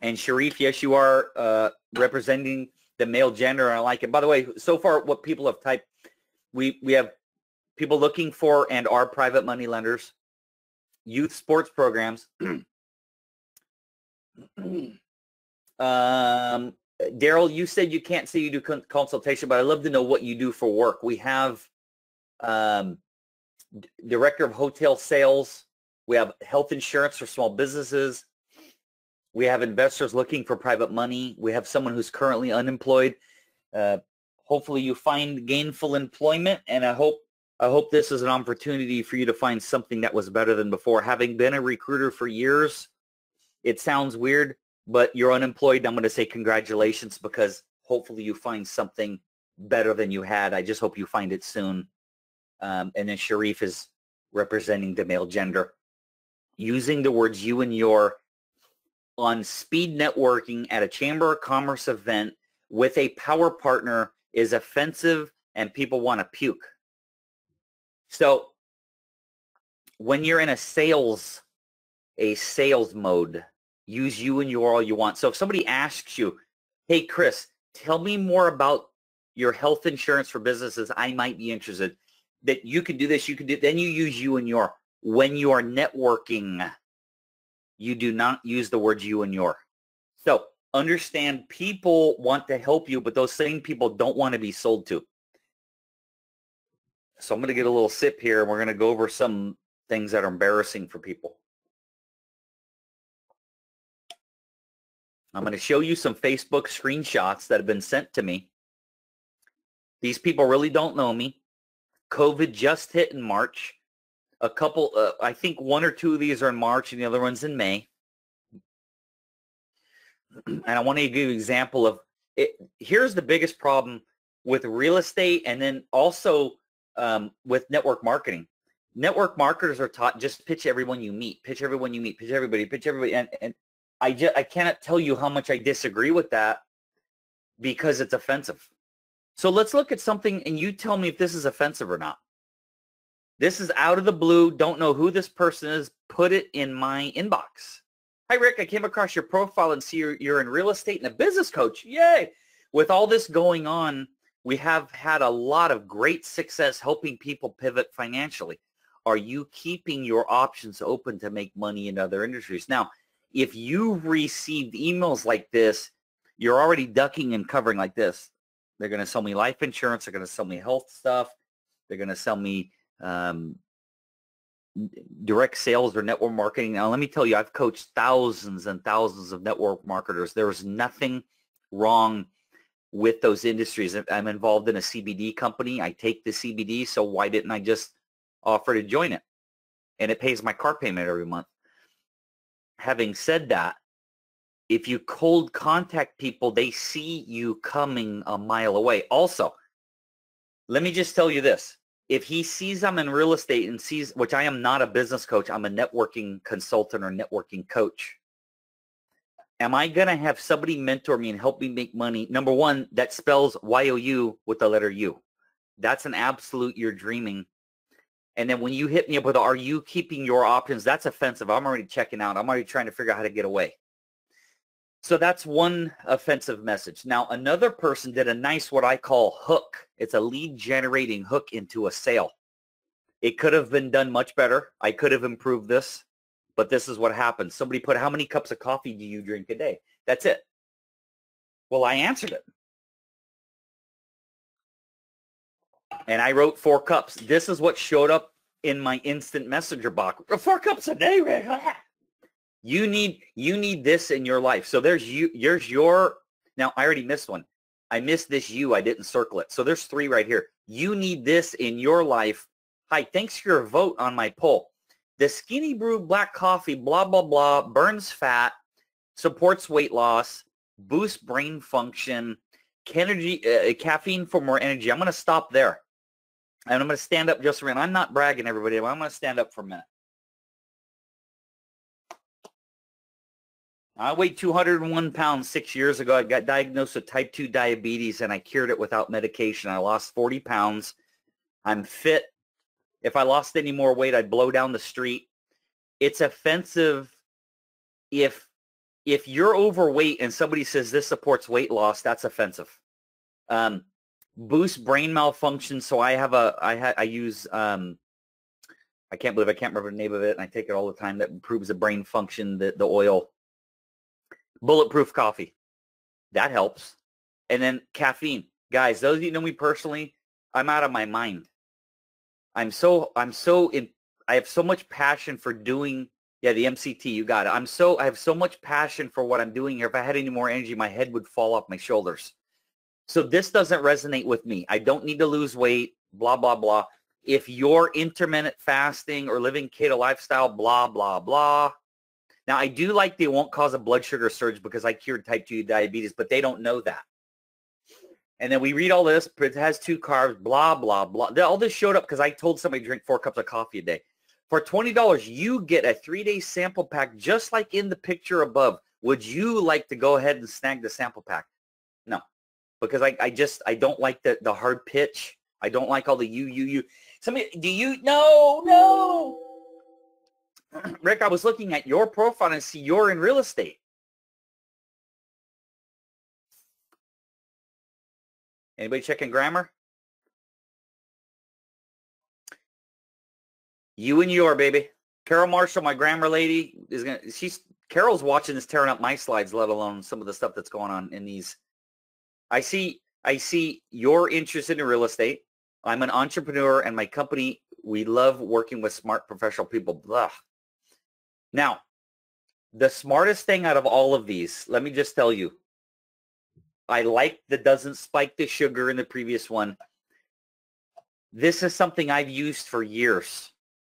And Sharif, yes, you are uh, representing the male gender, and I like it. By the way, so far what people have typed, we, we have people looking for and are private money lenders, youth sports programs. um, Daryl, you said you can't say you do con consultation, but I'd love to know what you do for work. We have um, director of hotel sales. We have health insurance for small businesses. We have investors looking for private money. We have someone who's currently unemployed. Uh, hopefully you find gainful employment, and I hope I hope this is an opportunity for you to find something that was better than before. Having been a recruiter for years, it sounds weird, but you're unemployed. I'm going to say congratulations, because hopefully you find something better than you had. I just hope you find it soon. Um, and then Sharif is representing the male gender. Using the words you and your on speed networking at a Chamber of Commerce event with a power partner is offensive, and people want to puke. So when you're in a sales, a sales mode, use you and your all you want. So if somebody asks you, hey, Chris, tell me more about your health insurance for businesses, I might be interested, that you can do this, you can do, then you use you and your. When you are networking, you do not use the words you and your. So understand, people want to help you, but those same people don't want to be sold to. So I'm going to get a little sip here, and we're going to go over some things that are embarrassing for people. I'm going to show you some Facebook screenshots that have been sent to me. These people really don't know me. COVID just hit in March. A couple, uh, I think one or two of these are in March and the other one's in May. And I want to give you an example of it. Here's the biggest problem with real estate, and then also um, with network marketing. Network marketers are taught just pitch everyone you meet, pitch everyone you meet, pitch everybody, pitch everybody. And, and I, just, I cannot tell you how much I disagree with that, because it's offensive. So let's look at something, and you tell me if this is offensive or not. This is out of the blue, don't know who this person is, put it in my inbox. Hi, Rick, I came across your profile and see you're, you're in real estate and a business coach. Yay! With all this going on, we have had a lot of great success helping people pivot financially. Are you keeping your options open to make money in other industries? Now, if you've received emails like this, you're already ducking and covering like this. They're going to sell me life insurance. They're going to sell me health stuff. They're going to sell me um direct sales or network marketing. Now let me tell you, I've coached thousands and thousands of network marketers. There is nothing wrong with those industries. I'm involved in a C B D company. I take the C B D, so why didn't I just offer to join it? And it pays my car payment every month. Having said that, if you cold contact people, they see you coming a mile away. Also, let me just tell you this. If he sees I'm in real estate and sees, which I am not a business coach, I'm a networking consultant or networking coach. Am I going to have somebody mentor me and help me make money? Number one, that spells Y O U with the letter U. That's an absolute you're dreaming. And then when you hit me up with, are you keeping your options? That's offensive. I'm already checking out. I'm already trying to figure out how to get away. So that's one offensive message. Now, another person did a nice, what I call hook. It's a lead generating hook into a sale. It could have been done much better. I could have improved this, but this is what happens. Somebody put, how many cups of coffee do you drink a day? That's it. Well, I answered it. And I wrote four cups. This is what showed up in my instant messenger box. Four cups a day, Rick. You need, you need this in your life. So there's you, there's your, now I already missed one. I missed this you, I didn't circle it. So there's three right here. You need this in your life. Hi, thanks for your vote on my poll. The skinny brew black coffee, blah, blah, blah, burns fat, supports weight loss, boosts brain function, energy, uh, caffeine for more energy. I'm going to stop there. And I'm going to stand up just around. I'm not bragging, everybody, but I'm going to stand up for a minute. I weighed two hundred one pounds six years ago. I got diagnosed with type two diabetes, and I cured it without medication. I lost forty pounds. I'm fit. If I lost any more weight, I'd blow down the street. It's offensive if, if you're overweight and somebody says this supports weight loss, that's offensive. Um, boost brain malfunction. So I have a, I, ha, I use, um, I can't believe I can't remember the name of it, and I take it all the time. That improves the brain function, the, the oil. Bulletproof coffee. That helps. And then caffeine. Guys, those of you who know me personally, I'm out of my mind. I'm so, I'm so, in, I have so much passion for doing, yeah, the M C T, you got it. I'm so, I have so much passion for what I'm doing here. If I had any more energy, my head would fall off my shoulders. So this doesn't resonate with me. I don't need to lose weight, blah, blah, blah. If you're intermittent fasting or living keto lifestyle, blah, blah, blah. Now, I do like they won't cause a blood sugar surge because I cured type two diabetes, but they don't know that. And then we read all this, it has two carbs, blah, blah, blah. All this showed up because I told somebody to drink four cups of coffee a day. For twenty dollars, you get a three-day sample pack just like in the picture above. Would you like to go ahead and snag the sample pack? No, because I, I just, I don't like the, the hard pitch. I don't like all the you, you, you. Somebody, do you? No, no. Rick, I was looking at your profile and I see you're in real estate. Anybody checking grammar? You and your baby. Carol Marshall, my grammar lady, is gonna. She's Carol's watching this, tearing up my slides, let alone some of the stuff that's going on in these. I see. I see your interest in real estate. I'm an entrepreneur, and my company. We love working with smart professional people. Blah. Now, the smartest thing out of all of these. Let me just tell you. I like the doesn't spike the sugar in the previous one. This is something I've used for years.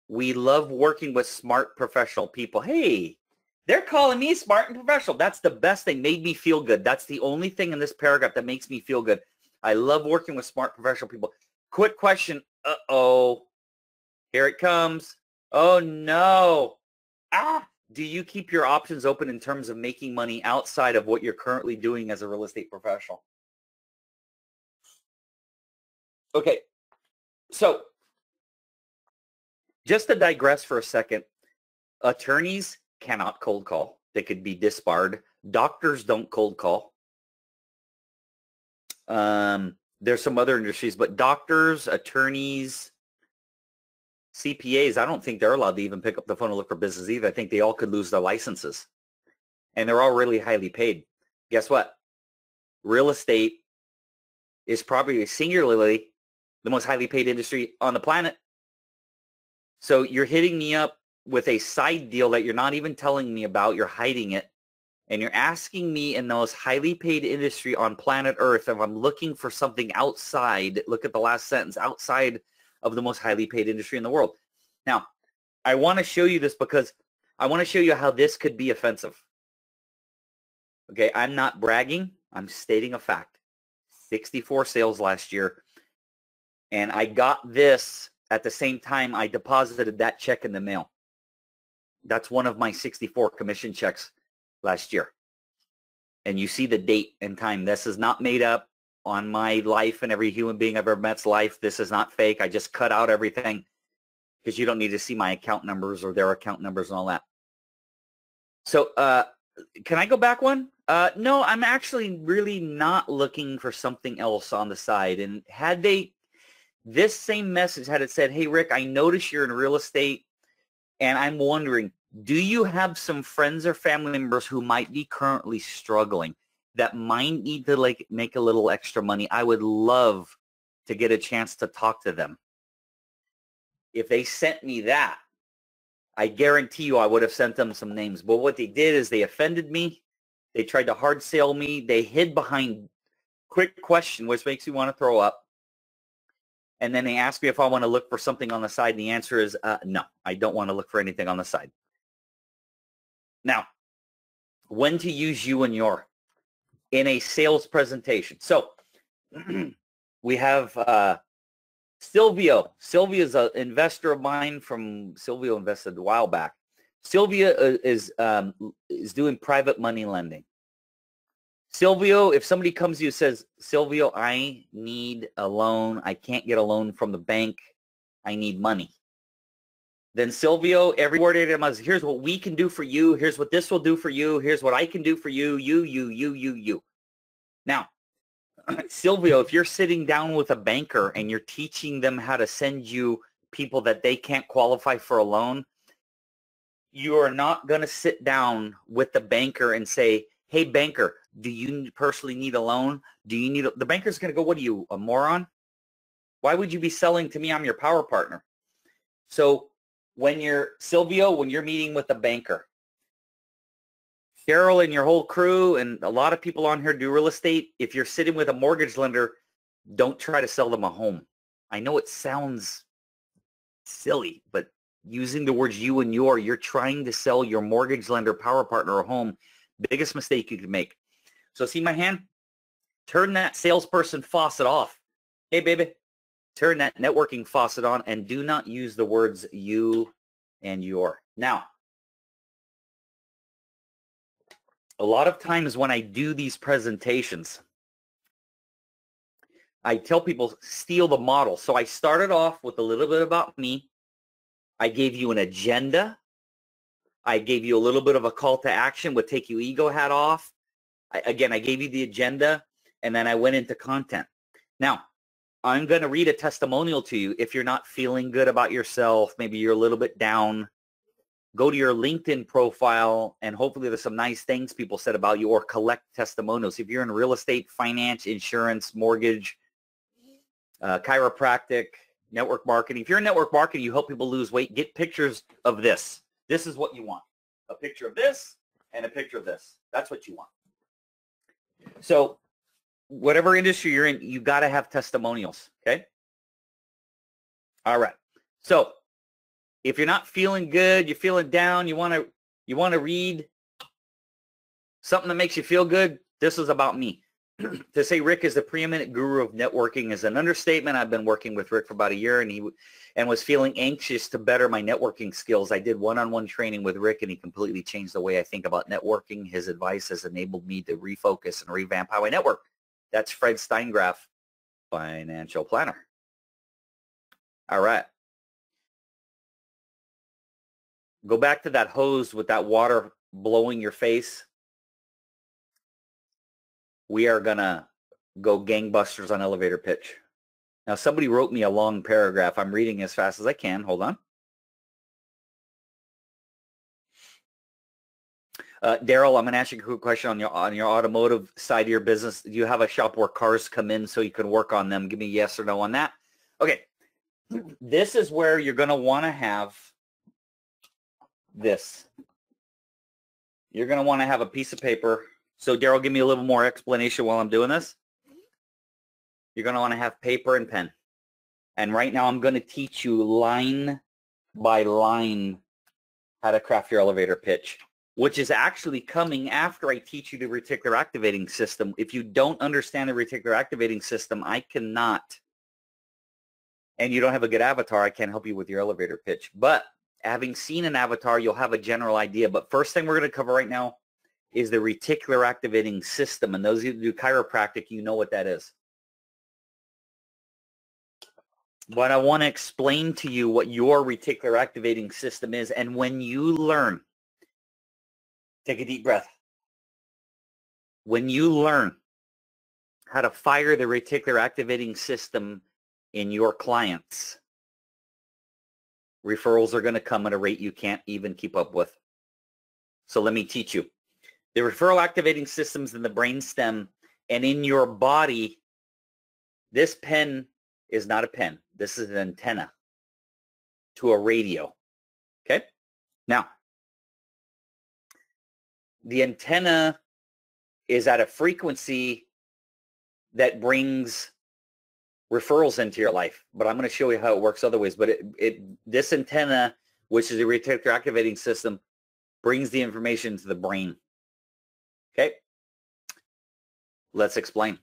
We love working with smart professional people. Hey, they're calling me smart and professional. That's the best thing. Made me feel good. That's the only thing in this paragraph that makes me feel good. I love working with smart professional people. Quick question. Uh-oh. Here it comes. Oh, no. Ah. Do you keep your options open in terms of making money outside of what you're currently doing as a real estate professional? Okay, so just to digress for a second, attorneys cannot cold call. They could be disbarred. Doctors don't cold call. Um, there's some other industries, but doctors, attorneys, C P As, I don't think they're allowed to even pick up the phone and look for business either. I think they all could lose their licenses. And they're all really highly paid. Guess what? Real estate is probably singularly the most highly paid industry on the planet. So you're hitting me up with a side deal that you're not even telling me about. You're hiding it. And you're asking me in the most highly paid industry on planet Earth, if I'm looking for something outside, look at the last sentence, outside of the most highly paid industry in the world. Now, I want to show you this because I want to show you how this could be offensive. Okay, I'm not bragging. I'm stating a fact. sixty-four sales last year. And I got this at the same time I deposited that check in the mail. That's one of my sixty-four commission checks last year. And you see the date and time. This is not made up. On my life and every human being I've ever met's life. This is not fake. I just cut out everything. because you don't need to see my account numbers or their account numbers and all that. So uh, can I go back one? Uh, no, I'm actually really not looking for something else on the side. And had they, this same message, had it said, hey, Rick, I notice you're in real estate, and I'm wondering, do you have some friends or family members who might be currently struggling that might need to like make a little extra money? I would love to get a chance to talk to them. If they sent me that, I guarantee you I would have sent them some names. But what they did is they offended me. They tried to hard sell me. They hid behind quick question, which makes you want to throw up. And then they asked me if I want to look for something on the side. And the answer is uh, no, I don't want to look for anything on the side. Now, when to use you and your in a sales presentation. So we have uh, Silvio. Silvio is an investor of mine from Silvio invested a while back. Silvia is, um, is doing private money lending. Silvio, if somebody comes to you and says, Silvio, I need a loan. I can't get a loan from the bank. I need money. Then Silvio, every word of them is, here's what we can do for you. Here's what this will do for you. Here's what I can do for you. You, you, you, you, you. Now, Silvio, if you're sitting down with a banker and you're teaching them how to send you people that they can't qualify for a loan, you are not going to sit down with the banker and say, hey, banker, do you personally need a loan? Do you need a, the banker's going to go, what are you, a moron? Why would you be selling to me? I'm your power partner. So when you're, Silvio, when you're meeting with a banker, Cheryl and your whole crew and a lot of people on here do real estate, if you're sitting with a mortgage lender, don't try to sell them a home. I know it sounds silly, but using the words you and your, you're trying to sell your mortgage lender, power partner, a home. Biggest mistake you can make. So see my hand? Turn that salesperson faucet off. Hey, baby, turn that networking faucet on and do not use the words you and your. Now, a lot of times when I do these presentations, I tell people steal the model. So I started off with a little bit about me. I gave you an agenda. I gave you a little bit of a call to action with take your ego hat off. I, again, I gave you the agenda, and then I went into content. Now, I'm going to read a testimonial to you. If you're not feeling good about yourself, maybe you're a little bit down, go to your LinkedIn profile, and hopefully there's some nice things people said about you, or collect testimonials. If you're in real estate, finance, insurance, mortgage, uh, chiropractic, network marketing. If you're in network marketing, you help people lose weight, get pictures of this. This is what you want. A picture of this and a picture of this. That's what you want. So whatever industry you're in, you got to have testimonials, okay? All right. So if you're not feeling good, you're feeling down, you want to you want to read something that makes you feel good, this is about me. To say Rick is the preeminent guru of networking is an understatement. I've been working with Rick for about a year, and he and was feeling anxious to better my networking skills. I did one-on-one training with Rick, and he completely changed the way I think about networking. His advice has enabled me to refocus and revamp how I network. That's Fred Steingraf, financial planner. All right. Go back to that hose with that water blowing your face. We are going to go gangbusters on elevator pitch. Now, somebody wrote me a long paragraph. I'm reading as fast as I can. Hold on. Uh, Daryl, I'm going to ask you a quick question on your, on your automotive side of your business. Do you have a shop where cars come in so you can work on them? Give me a yes or no on that. Okay. This is where you're going to want to have this. You're going to want to have a piece of paper. So, Daryl, give me a little more explanation while I'm doing this. You're going to want to have paper and pen. And right now I'm going to teach you line by line how to craft your elevator pitch, which is actually coming after I teach you the reticular activating system. If you don't understand the reticular activating system, I cannot, and you don't have a good avatar, I can't help you with your elevator pitch. But having seen an avatar, you'll have a general idea. But first thing we're going to cover right now is the reticular activating system. And those of you who do chiropractic, you know what that is. But I want to explain to you what your reticular activating system is. And when you learn, take a deep breath. When you learn how to fire the reticular activating system in your clients, referrals are going to come at a rate you can't even keep up with. So let me teach you. The referral activating systems in the brainstem and in your body, this pen is not a pen. This is an antenna to a radio. Okay? Now, the antenna is at a frequency that brings referrals into your life, but I'm going to show you how it works other ways. But it, it, this antenna, which is a reticular activating system, brings the information to the brain. Okay? Let's explain.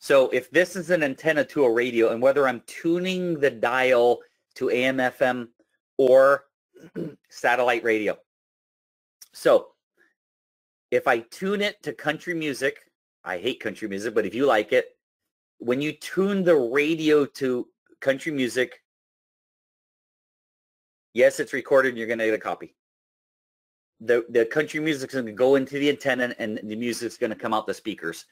So if this is an antenna to a radio, and whether I'm tuning the dial to A M F M or satellite radio. So if I tune it to country music, I hate country music, but if you like it, when you tune the radio to country music, yes, it's recorded and you're going to get a copy. The, the country music is going to go into the antenna and the music is going to come out the speakers.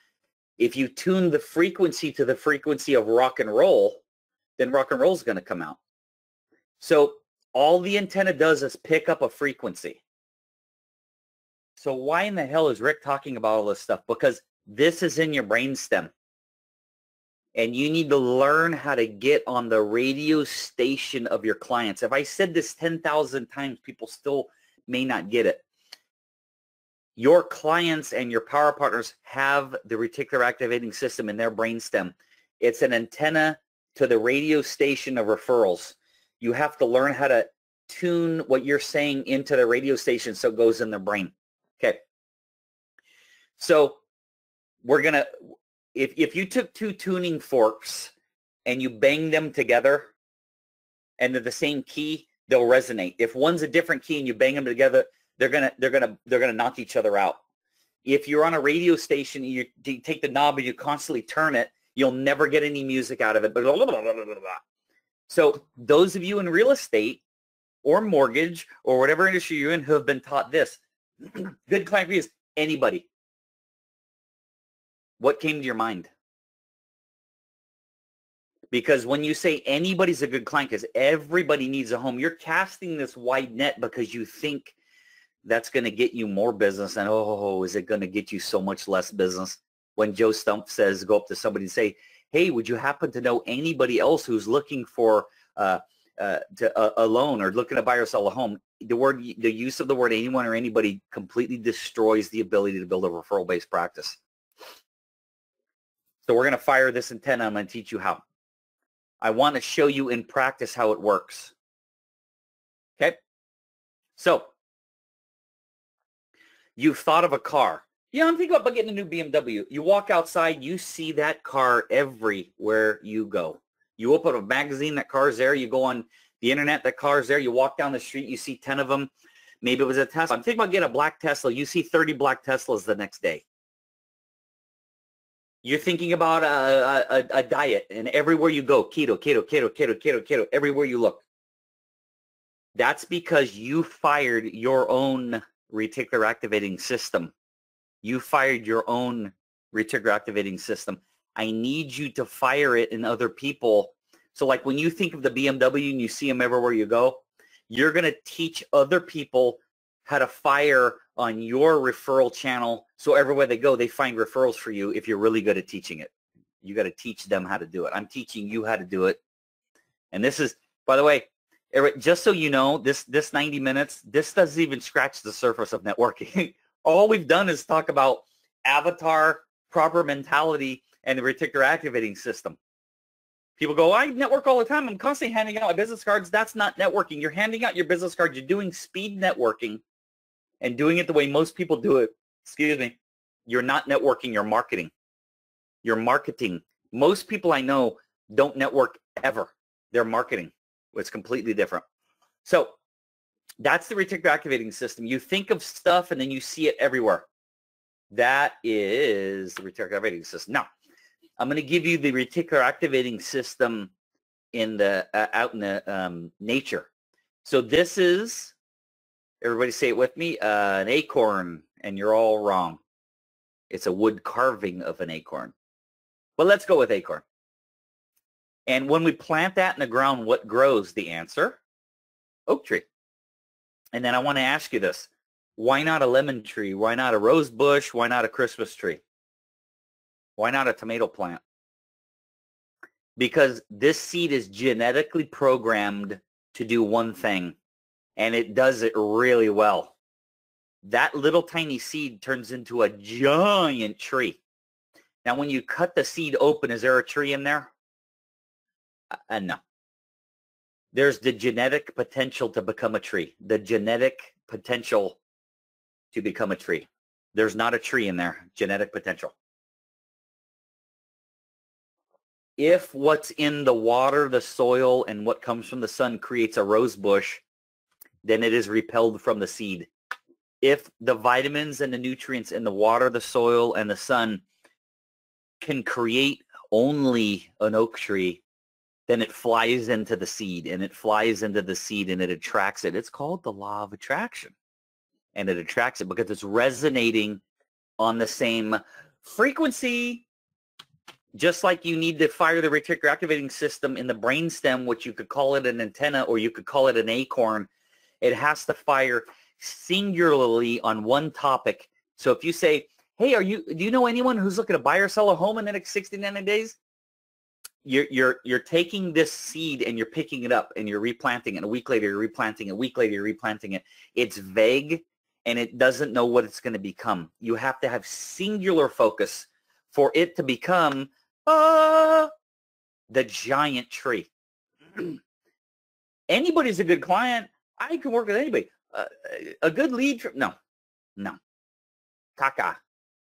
If you tune the frequency to the frequency of rock and roll, then rock and roll is going to come out. So all the antenna does is pick up a frequency. So why in the hell is Rick talking about all this stuff? Because this is in your brainstem, and you need to learn how to get on the radio station of your clients. If I said this ten thousand times, people still may not get it. Your clients and your power partners have the reticular activating system in their brainstem. It's an antenna to the radio station of referrals. You have to learn how to tune what you're saying into the radio station so it goes in their brain. Okay. So we're going to, if, if you took two tuning forks and you bang them together and they're the same key, they'll resonate. If one's a different key and you bang them together, they're going to, they're going to, they're going to knock each other out. If you're on a radio station, you, you take the knob and you constantly turn it, you'll never get any music out of it. Blah, blah, blah, blah, blah, blah. So those of you in real estate or mortgage or whatever industry you're in who have been taught this, good client for you is anybody. What came to your mind? Because when you say anybody's a good client, because everybody needs a home, you're casting this wide net because you think that's going to get you more business, and oh, is it going to get you so much less business? When Joe Stumpf says, go up to somebody and say, hey, would you happen to know anybody else who's looking for uh, uh, to, uh, a loan or looking to buy or sell a home? The word, the use of the word anyone or anybody completely destroys the ability to build a referral-based practice. So we're going to fire this antenna. I'm going to teach you how. I want to show you in practice how it works. Okay? So you've thought of a car. Yeah, I'm thinking about getting a new B M W. You walk outside, you see that car everywhere you go. You open a magazine, that car's there. You go on the internet, that car's there. You walk down the street, you see ten of them. Maybe it was a Tesla. I'm thinking about getting a black Tesla. You see thirty black Teslas the next day. You're thinking about a, a, a diet, and everywhere you go, keto, keto, keto, keto, keto, keto, everywhere you look. That's because you fired your own reticular activating system. You fired your own reticular activating system. I need you to fire it in other people. So like when you think of the B M W and you see them everywhere you go, you're going to teach other people how to fire on your referral channel, so everywhere they go, they find referrals for you if you're really good at teaching it. You got to teach them how to do it. I'm teaching you how to do it. And this is, by the way, just so you know, this, this ninety minutes, this doesn't even scratch the surface of networking. All we've done is talk about avatar, proper mentality, and the reticular activating system. People go, I network all the time. I'm constantly handing out my business cards. That's not networking. You're handing out your business cards. You're doing speed networking and doing it the way most people do it. Excuse me. You're not networking. You're marketing. You're marketing. Most people I know don't network ever. They're marketing. It's completely different. So that's the reticular activating system. You think of stuff and then you see it everywhere. That is the reticular activating system. Now, I'm going to give you the reticular activating system in the uh, out in the um, nature. So this is, everybody say it with me, uh, an acorn, and you're all wrong. It's a wood carving of an acorn. But let's go with acorn. And when we plant that in the ground, what grows? The answer, oak tree. And then I want to ask you this. Why not a lemon tree? Why not a rose bush? Why not a Christmas tree? Why not a tomato plant? Because this seed is genetically programmed to do one thing, and it does it really well. That little tiny seed turns into a giant tree. Now, when you cut the seed open, is there a tree in there? Uh, no. There's the genetic potential to become a tree, the genetic potential to become a tree. There's not a tree in there, genetic potential. If what's in the water, the soil, and what comes from the sun creates a rose bush, then it is repelled from the seed. If the vitamins and the nutrients in the water, the soil, and the sun can create only an oak tree, then it flies into the seed, and it flies into the seed, and it attracts it. It's called the law of attraction, and it attracts it because it's resonating on the same frequency. Just like you need to fire the reticular activating system in the brainstem, which you could call it an antenna or you could call it an acorn, it has to fire singularly on one topic. So if you say, hey, are you, do you know anyone who's looking to buy or sell a home in the next sixty to ninety days? You're, you're, you're taking this seed and you're picking it up and you're replanting it. A week later, you're replanting it. A week later, you're replanting it. It's vague and it doesn't know what it's going to become. You have to have singular focus for it to become Uh, the giant tree. Anybody's a good client. I can work with anybody. Uh, a good lead trip. No, no. Taka.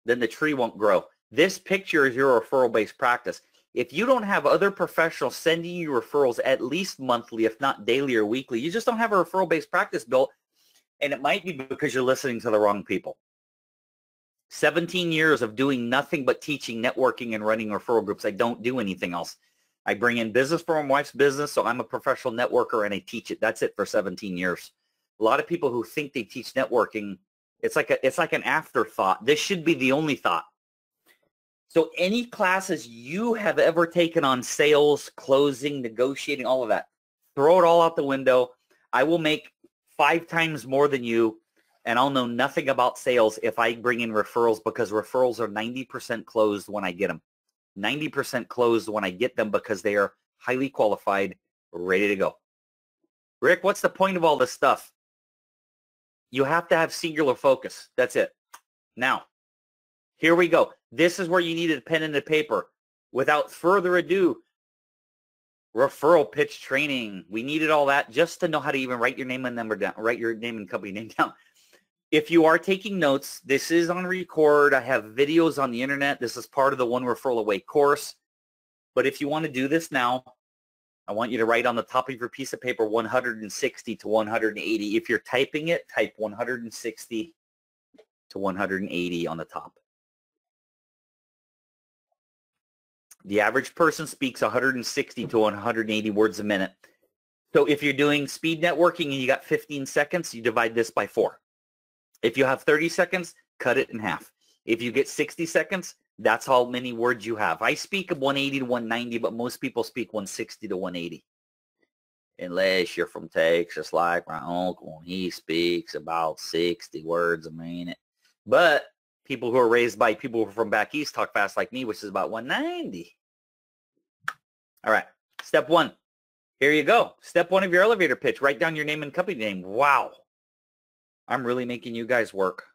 Then the tree won't grow. This picture is your referral-based practice. If you don't have other professionals sending you referrals at least monthly, if not daily or weekly, you just don't have a referral-based practice built, and it might be because you're listening to the wrong people. seventeen years of doing nothing but teaching, networking, and running referral groups. I don't do anything else. I bring in business for my wife's business, so I'm a professional networker, and I teach it. That's it for seventeen years. A lot of people who think they teach networking, it's like, a, it's like an afterthought. This should be the only thought. So any classes you have ever taken on sales, closing, negotiating, all of that, throw it all out the window. I will make five times more than you, and I'll know nothing about sales if I bring in referrals, because referrals are ninety percent closed when I get them. ninety percent closed when I get them because they are highly qualified, ready to go. Rick, what's the point of all this stuff? You have to have singular focus. That's it. Now, here we go. This is where you need a pen and a paper. Without further ado, referral pitch training. We needed all that just to know how to even write your name and number down, write your name and company name down. If you are taking notes, this is on record. I have videos on the internet. This is part of the One Referral Away course. But if you want to do this now, I want you to write on the top of your piece of paper one sixty to one eighty. If you're typing it, type one sixty to one eighty on the top. The average person speaks one sixty to one eighty words a minute. So if you're doing speed networking and you got fifteen seconds, you divide this by four. If you have thirty seconds, cut it in half. If you get sixty seconds, that's how many words you have. I speak of one eighty to one ninety, but most people speak one sixty to one eighty. Unless you're from Texas, like my uncle, he speaks about sixty words a minute. But people who are raised by people from back east talk fast like me, which is about one ninety. All right, step one. Here you go. Step one of your elevator pitch. Write down your name and company name. Wow. I'm really making you guys work.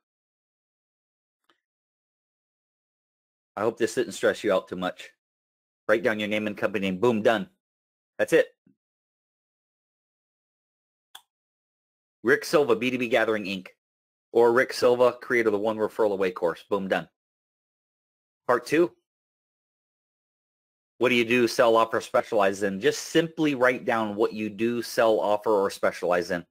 I hope this didn't stress you out too much. Write down your name and company name. Boom, done. That's it. Rick Silva, B two B Gathering, Incorporated. Or Rick Silva, creator of the One Referral Away course. Boom, done. Part two. What do you do, sell, offer, specialize in? Just simply write down what you do, sell, offer, or specialize in.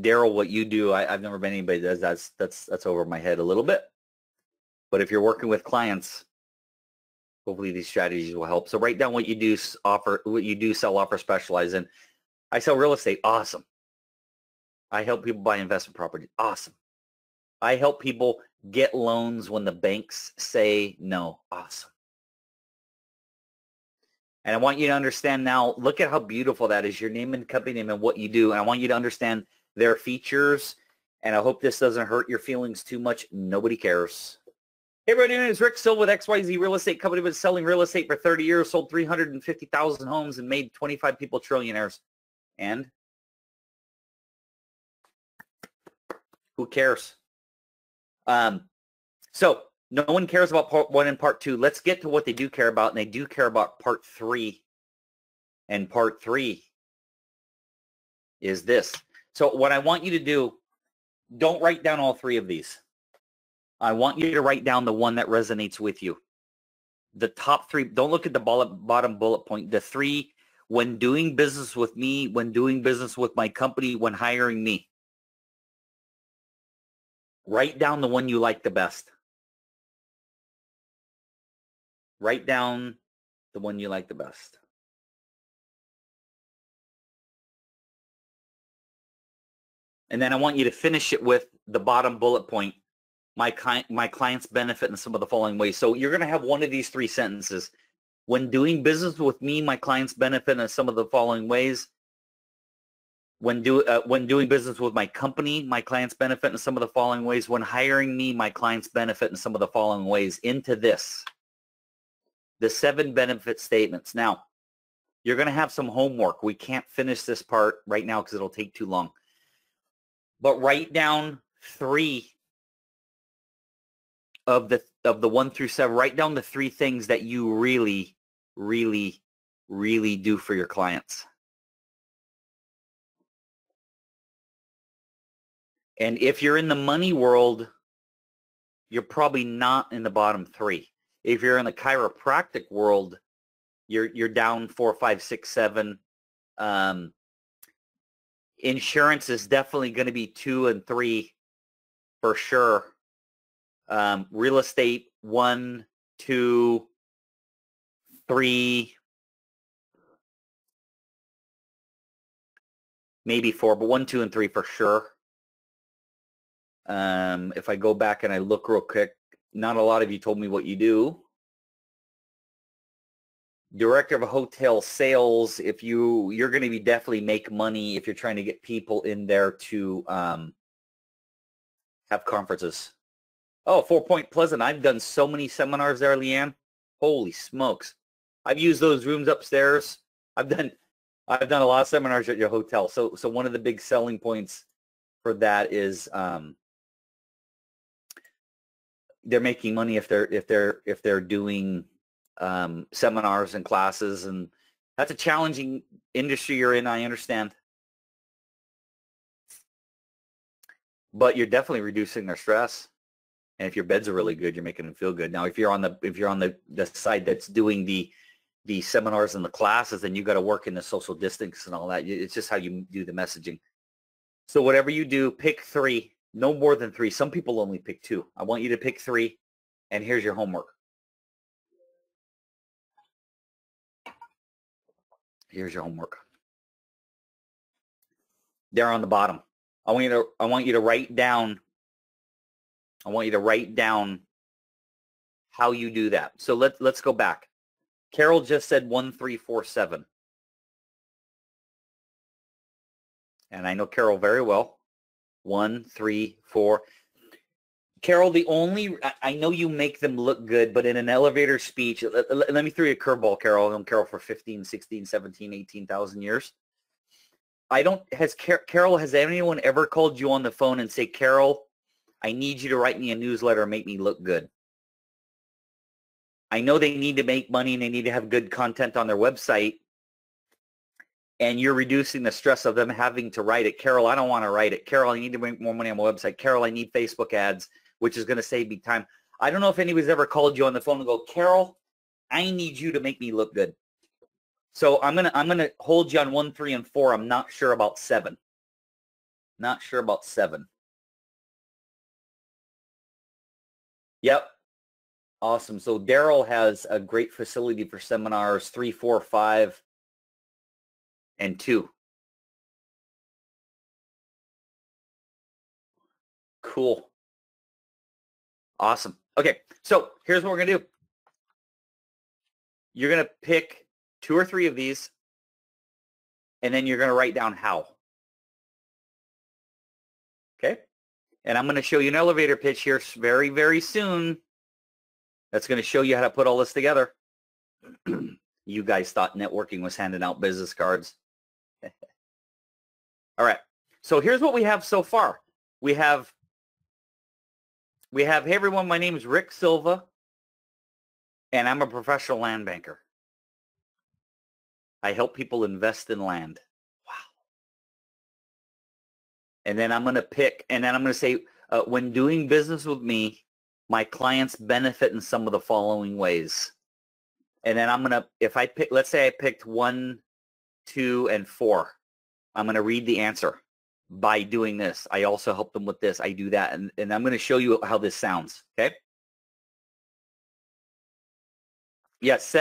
Daryl, what you do, I, I've never been anybody that does that's that's that's over my head a little bit. But if you're working with clients, hopefully these strategies will help. So write down what you do offer, what you do sell, offer, specialize in. I sell real estate. Awesome. I help people buy investment property. Awesome. I help people get loans when the banks say no. Awesome. And I want you to understand now, look at how beautiful that is, your name and company name and what you do. And I want you to understand their features. And I hope this doesn't hurt your feelings too much. Nobody cares. Hey, everybody, my name is Rick Silva with X Y Z Real Estate Company. I've been selling real estate for thirty years, sold three hundred fifty thousand homes, and made twenty-five people trillionaires. And who cares? Um, so no one cares about part one and part two. Let's get to what they do care about, and they do care about part three. And part three is this. So what I want you to do, don't write down all three of these. I want you to write down the one that resonates with you. The top three, don't look at the bottom bullet point, the three when doing business with me, when doing business with my company, when hiring me. Write down the one you like the best. Write down the one you like the best. And then I want you to finish it with the bottom bullet point. My client, my clients benefit in some of the following ways. So you're going to have one of these three sentences. When doing business with me, my clients benefit in some of the following ways. When, do, uh, when doing business with my company, my clients benefit in some of the following ways. When hiring me, my clients benefit in some of the following ways. Into this, the seven benefit statements. Now, you're going to have some homework. We can't finish this part right now because it'll take too long. But write down three of the, of the one through seven. Write down the three things that you really, really, really do for your clients. And if you're in the money world, you're probably not in the bottom three. If you're in the chiropractic world, you're, you're down four, five, six, seven. Um, insurance is definitely going to be two and three for sure. Um, real estate, one, two, three, maybe four, but one, two, and three for sure. Um, if I go back and I look real quick, not a lot of you told me what you do. Director of hotel sales, if you, you're going to be definitely make money if you're trying to get people in there to um, have conferences. Oh, Four Point Pleasant. I've done so many seminars there, Leanne. Holy smokes. I've used those rooms upstairs. I've done, I've done a lot of seminars at your hotel. So, so one of the big selling points for that is, um, they're making money if they're if they're if they're doing um, seminars and classes, and that's a challenging industry you're in. I understand, but you're definitely reducing their stress. And if your beds are really good, you're making them feel good. Now, if you're on the if you're on the the side that's doing the the seminars and the classes, then you got to work in the social distance and all that. It's just how you do the messaging. So whatever you do, pick three. No more than three. Some people only pick two. I want you to pick three, and here's your homework. Here's your homework. They're on the bottom. I want you to I want you to write down I want you to write down how you do that. So let's let's go back. Carol just said one, three, four, seven. And I know Carol very well. One, three, four. Carol, the only, I know you make them look good, but in an elevator speech, let, let, let me throw you a curveball, Carol. I've known Carol for fifteen, sixteen, seventeen, eighteen thousand years. I don't, has Car Carol, has anyone ever called you on the phone and say, Carol, I need you to write me a newsletter and make me look good? I know they need to make money and they need to have good content on their website, and you're reducing the stress of them having to write it. Carol, I don't want to write it. Carol, I need to make more money on my website. Carol, I need Facebook ads, which is going to save me time. I don't know if anybody's ever called you on the phone and go, Carol, I need you to make me look good. So I'm going to I'm going to hold you on one, three, and four. I'm not sure about seven. Not sure about seven. Yep. Awesome. So Daryl has a great facility for seminars, three, four, five, and two. Cool. Awesome. Okay. So here's what we're going to do. You're going to pick two or three of these, and then you're going to write down how. Okay? And I'm going to show you an elevator pitch here very, very soon. That's going to show you how to put all this together. You guys thought networking was handing out business cards. All right. So here's what we have so far. We have, we have, hey everyone, my name is Rick Silva, and I'm a professional land banker. I help people invest in land. Wow. And then I'm going to pick, and then I'm going to say, uh, when doing business with me, my clients benefit in some of the following ways. And then I'm going to, if I pick, let's say I picked one, two, and four. I'm going to read the answer. By doing this, I also help them with this. I do that. And, and I'm going to show you how this sounds. Okay? Yes,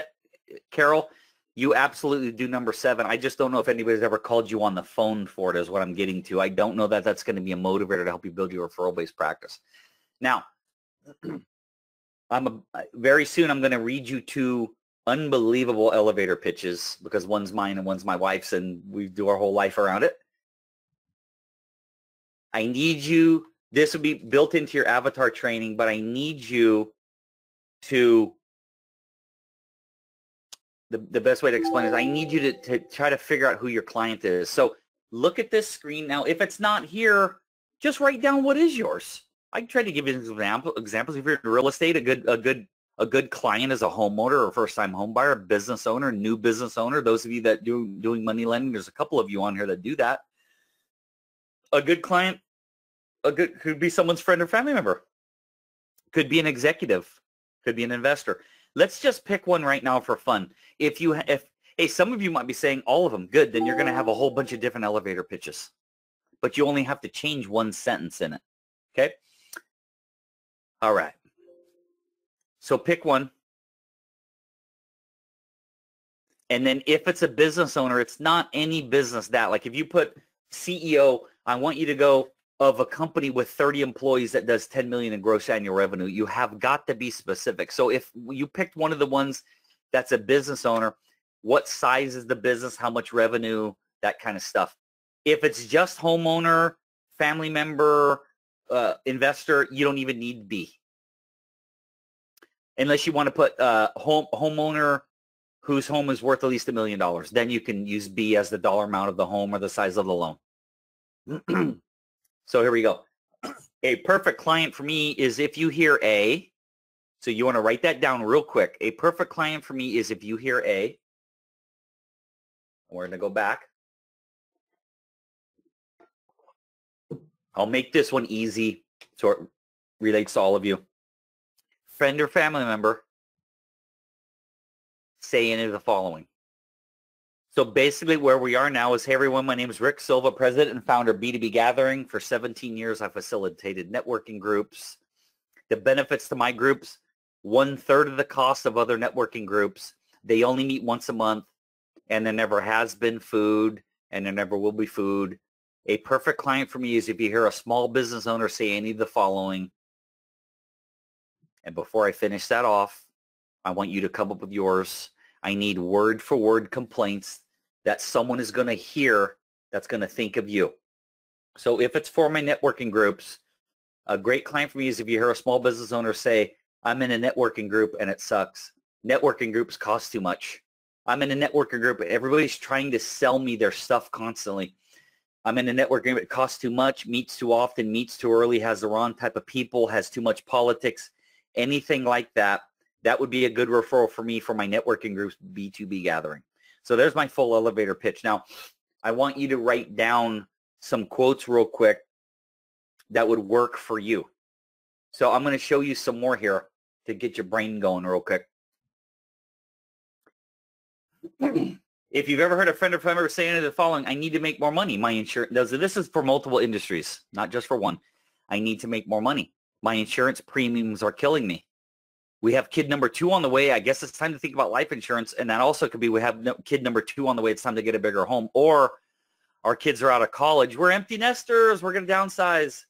Carol, you absolutely do number seven. I just don't know if anybody's ever called you on the phone for it is what I'm getting to. I don't know that that's going to be a motivator to help you build your referral-based practice. Now, I'm a, very soon I'm going to read you two unbelievable elevator pitches because one's mine and one's my wife's, and we do our whole life around it. I need you, this will be built into your avatar training, but I need you to, the, the best way to explain is I need you to, to try to figure out who your client is. So look at this screen. Now, if it's not here, just write down what is yours. I can try to give you some example, examples. If you're in real estate, a good, a good, a good client is a homeowner or a first-time homebuyer, a business owner, new business owner. Those of you that do doing money lending, there's a couple of you on here that do that. A good client, a good could be someone's friend or family member. Could be an executive. Could be an investor. Let's just pick one right now for fun. If you, if hey, some of you might be saying all of them. Good, then you're going to have a whole bunch of different elevator pitches, but you only have to change one sentence in it. Okay. All right. So pick one. And then if it's a business owner, it's not any business that. Like if you put C E O, I want you to go of a company with thirty employees that does ten million dollars in gross annual revenue. You have got to be specific. So if you picked one of the ones that's a business owner, what size is the business? How much revenue? That kind of stuff. If it's just homeowner, family member, Uh, investor, you don't even need to be, unless you want to put uh, home homeowner whose home is worth at least a million dollars. Then you can use B as the dollar amount of the home or the size of the loan. So here we go. A perfect client for me is if you hear A. So you want to write that down real quick. A perfect client for me is if you hear A. We're going to go back. I'll make this one easy so it relates to all of you. Friend or family member, say any of the following. So basically where we are now is, hey everyone, my name is Rick Silva, president and founder of B two B Gathering. For seventeen years, I facilitated networking groups. The benefits to my groups, one third of the cost of other networking groups. They only meet once a month, and there never has been food, and there never will be food. A perfect client for me is if you hear a small business owner say any of the following. And before I finish that off, I want you to come up with yours. I need word for word complaints that someone is going to hear that's going to think of you. So if it's for my networking groups, a great client for me is if you hear a small business owner say, I'm in a networking group and it sucks. Networking groups cost too much. I'm in a networking group and everybody's trying to sell me their stuff constantly. I'm in a networking group, it costs too much, meets too often, meets too early, has the wrong type of people, has too much politics, anything like that. That would be a good referral for me for my networking groups B two B Gathering. So there's my full elevator pitch. Now, I want you to write down some quotes real quick that would work for you. So I'm going to show you some more here to get your brain going real quick. If you've ever heard a friend or family saying the following, I need to make more money. My insurance does this. This is for multiple industries, not just for one. I need to make more money. My insurance premiums are killing me. We have kid number two on the way. I guess it's time to think about life insurance. And that also could be we have no, kid number two on the way. It's time to get a bigger home. Or our kids are out of college. We're empty nesters. We're going to downsize.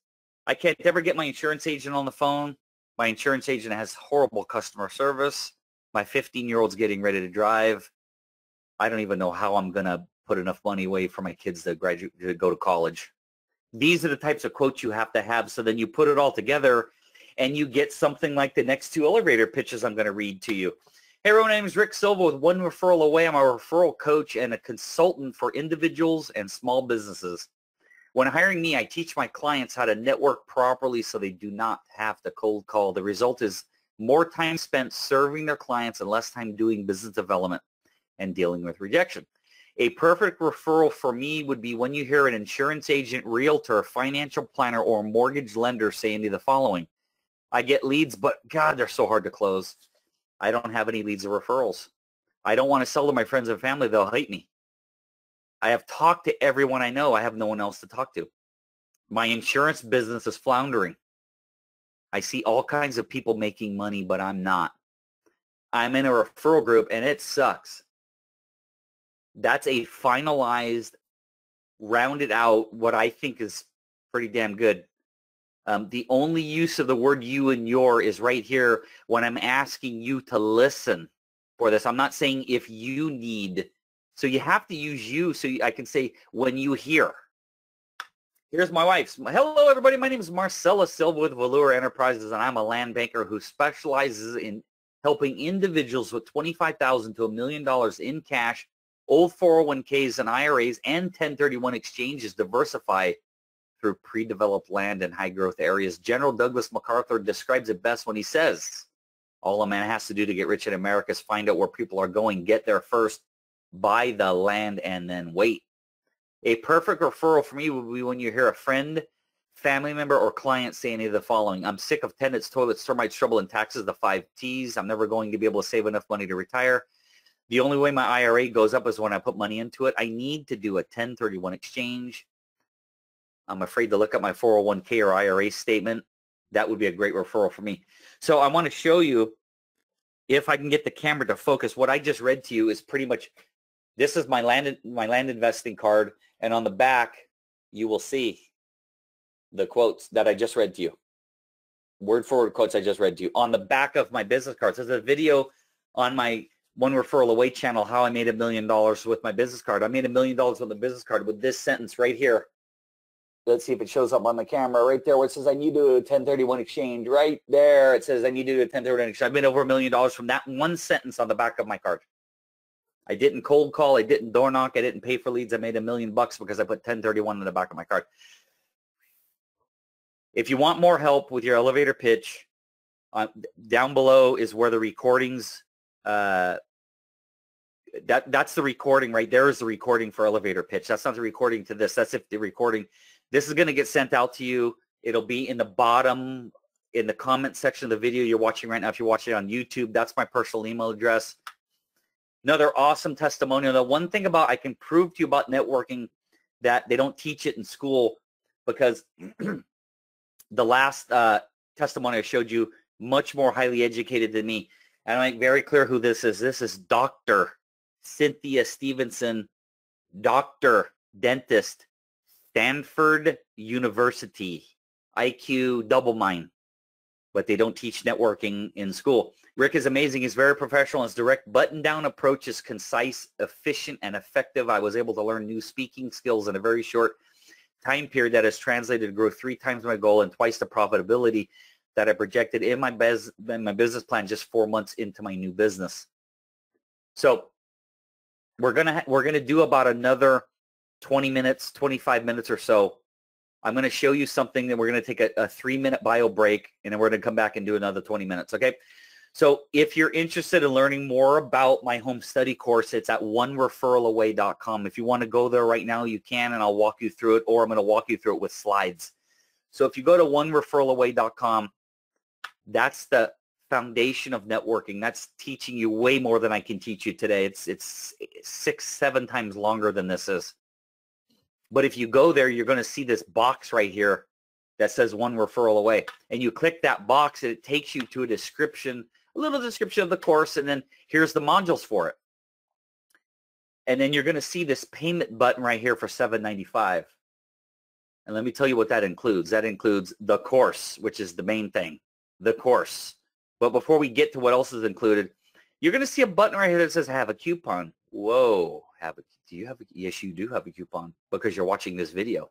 I can't ever get my insurance agent on the phone. My insurance agent has horrible customer service. My fifteen-year-old's getting ready to drive. I don't even know how I'm going to put enough money away for my kids to graduate, to go to college. These are the types of quotes you have to have, so then you put it all together and you get something like the next two elevator pitches I'm going to read to you. Hey, everyone, my name is Rick Silva with One Referral Away. I'm a referral coach and a consultant for individuals and small businesses. When hiring me, I teach my clients how to network properly so they do not have to cold call. The result is more time spent serving their clients and less time doing business development and dealing with rejection. A perfect referral for me would be when you hear an insurance agent, realtor, financial planner, or mortgage lender saying to the following, I get leads, but God, they're so hard to close. I don't have any leads or referrals. I don't want to sell to my friends and family. They'll hate me. I have talked to everyone I know. I have no one else to talk to. My insurance business is floundering. I see all kinds of people making money, but I'm not. I'm in a referral group, and it sucks. That's a finalized, rounded out, what I think is pretty damn good. Um, the only use of the word you and your is right here when I'm asking you to listen for this. I'm not saying if you need. So you have to use you so I can say when you hear. Here's my wife's. Hello, everybody. My name is Marcella Silva with Velour Enterprises, and I'm a land banker who specializes in helping individuals with twenty-five thousand dollars to a million dollars in cash, old four oh one Ks and I R As, and ten thirty-one exchanges diversify through pre-developed land and high-growth areas. General Douglas MacArthur describes it best when he says, all a man has to do to get rich in America is find out where people are going, get there first, buy the land, and then wait. A perfect referral for me would be when you hear a friend, family member, or client say any of the following. I'm sick of tenants, toilets, termites, trouble, and taxes, the five T's. I'm never going to be able to save enough money to retire. The only way my I R A goes up is when I put money into it. I need to do a ten thirty-one exchange. I'm afraid to look up my four oh one K or I R A statement. That would be a great referral for me. So I want to show you, if I can get the camera to focus, what I just read to you is pretty much, this is my land, my land investing card, and on the back you will see the quotes that I just read to you. Word for word quotes I just read to you. On the back of my business cards, there's a video on my One Referral Away channel, how I made a million dollars with my business card. I made a million dollars with the business card with this sentence right here. Let's see if it shows up on the camera right there where it says I need to do a ten thirty-one exchange. Right there it says I need to do a ten thirty-one exchange. I made over a million dollars from that one sentence on the back of my card. I didn't cold call. I didn't door knock. I didn't pay for leads. I made a million bucks because I put ten thirty-one on the back of my card. If you want more help with your elevator pitch, uh, down below is where the recordings uh, That that's the recording right there is the recording for elevator pitch. That's not the recording to this. That's if the recording. This is going to get sent out to you. It'll be in the bottom in the comment section of the video you're watching right now. If you're watching it on YouTube, that's my personal email address. Another awesome testimonial. The one thing about I can prove to you about networking that they don't teach it in school, because the last uh, testimony I showed you, much more highly educated than me. And I make very clear who this is. This is Doctor Cynthia Stevenson, doctor, dentist, Stanford University, I Q double mine, but they don't teach networking in school. Rick is amazing. He's very professional. His direct button-down approach is concise, efficient, and effective. I was able to learn new speaking skills in a very short time period that has translated to grow three times my goal and twice the profitability that I projected in my, bus in my business plan just four months into my new business. So We're gonna we're gonna do about another twenty minutes, twenty-five minutes or so. I'm gonna show you something, then we're gonna take a, a three-minute bio break, and then we're gonna come back and do another twenty minutes. Okay. So if you're interested in learning more about my home study course, it's at one referral away dot com. If you want to go there right now, you can, and I'll walk you through it, or I'm gonna walk you through it with slides. So if you go to one referral away dot com, that's the foundation of networking. That's teaching you way more than I can teach you today. It's it's six, seven times longer than this is. But if you go there, you're going to see this box right here that says One Referral Away. And you click that box and it takes you to a description, a little description of the course, and then here's the modules for it. And then you're going to see this payment button right here for seven ninety-five. And let me tell you what that includes. That includes the course, which is the main thing, the course. But before we get to what else is included, you're going to see a button right here that says have a coupon. Whoa, have a, do you have a, yes, you do have a coupon because you're watching this video.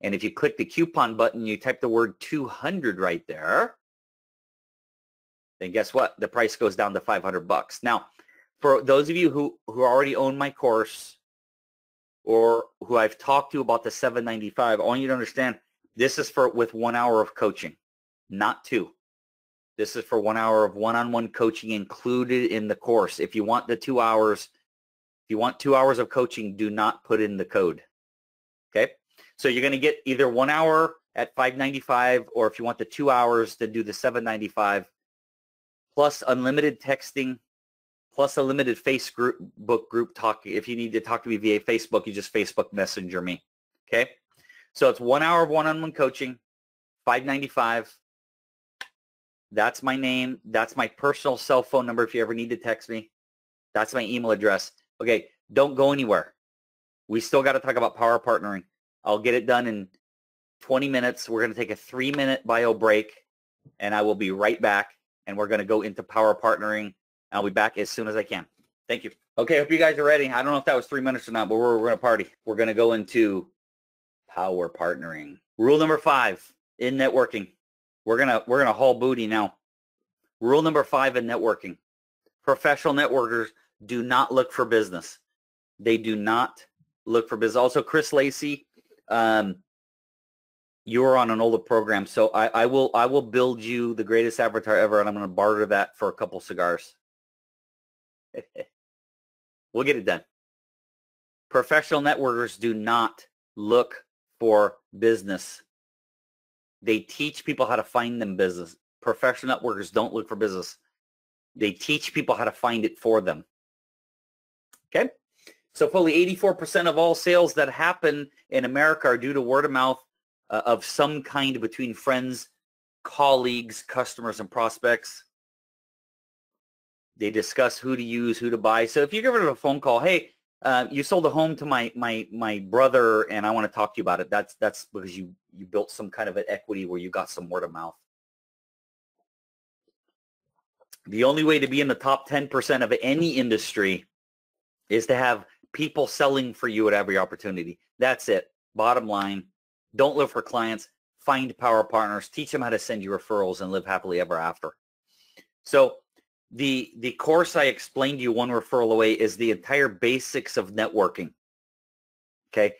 And if you click the coupon button, you type the word two hundred right there, then guess what? The price goes down to five hundred bucks. Now, for those of you who, who already own my course or who I've talked to about the seven ninety-five, I want you to understand this is for with one hour of coaching, not two. This is for one hour of one-on-one coaching included in the course. If you want the two hours, if you want two hours of coaching, do not put in the code. Okay? So you're going to get either one hour at five ninety-five, or if you want the two hours, then do the seven ninety-five, plus unlimited texting, plus a limited Facebook group talk. If you need to talk to me via Facebook, you just Facebook Messenger me. Okay? So it's one hour of one-on-one coaching, five ninety-five. That's my name. That's my personal cell phone number if you ever need to text me. That's my email address. Okay, don't go anywhere. We still got to talk about power partnering. I'll get it done in twenty minutes. We're going to take a three-minute bio break, and I will be right back, and we're going to go into power partnering. I'll be back as soon as I can. Thank you. Okay, hope you guys are ready. I don't know if that was three minutes or not, but we're, we're going to party. We're going to go into power partnering. Rule number five in networking. We're gonna we're gonna haul booty now. Rule number five in networking. Professional networkers do not look for business. They do not look for business. Also, Chris Lacey, um, you were on an older program, so I, I will I will build you the greatest avatar ever, and I'm gonna barter that for a couple cigars. We'll get it done. Professional networkers do not look for business. They teach people how to find them business. Professional networkers don't look for business. They teach people how to find it for them. Okay? So fully eighty-four percent of all sales that happen in America are due to word of mouth uh, of some kind between friends, colleagues, customers, and prospects. They discuss who to use, who to buy. So if you give it a phone call, hey, uh, you sold a home to my, my, my brother, and I want to talk to you about it. That's, that's because you... you built some kind of an equity where you got some word of mouth. The only way to be in the top ten percent of any industry is to have people selling for you at every opportunity. That's it. Bottom line, don't look for clients. Find power partners. Teach them how to send you referrals and live happily ever after. So the, the course I explained to you, One Referral Away, is the entire basics of networking. Okay?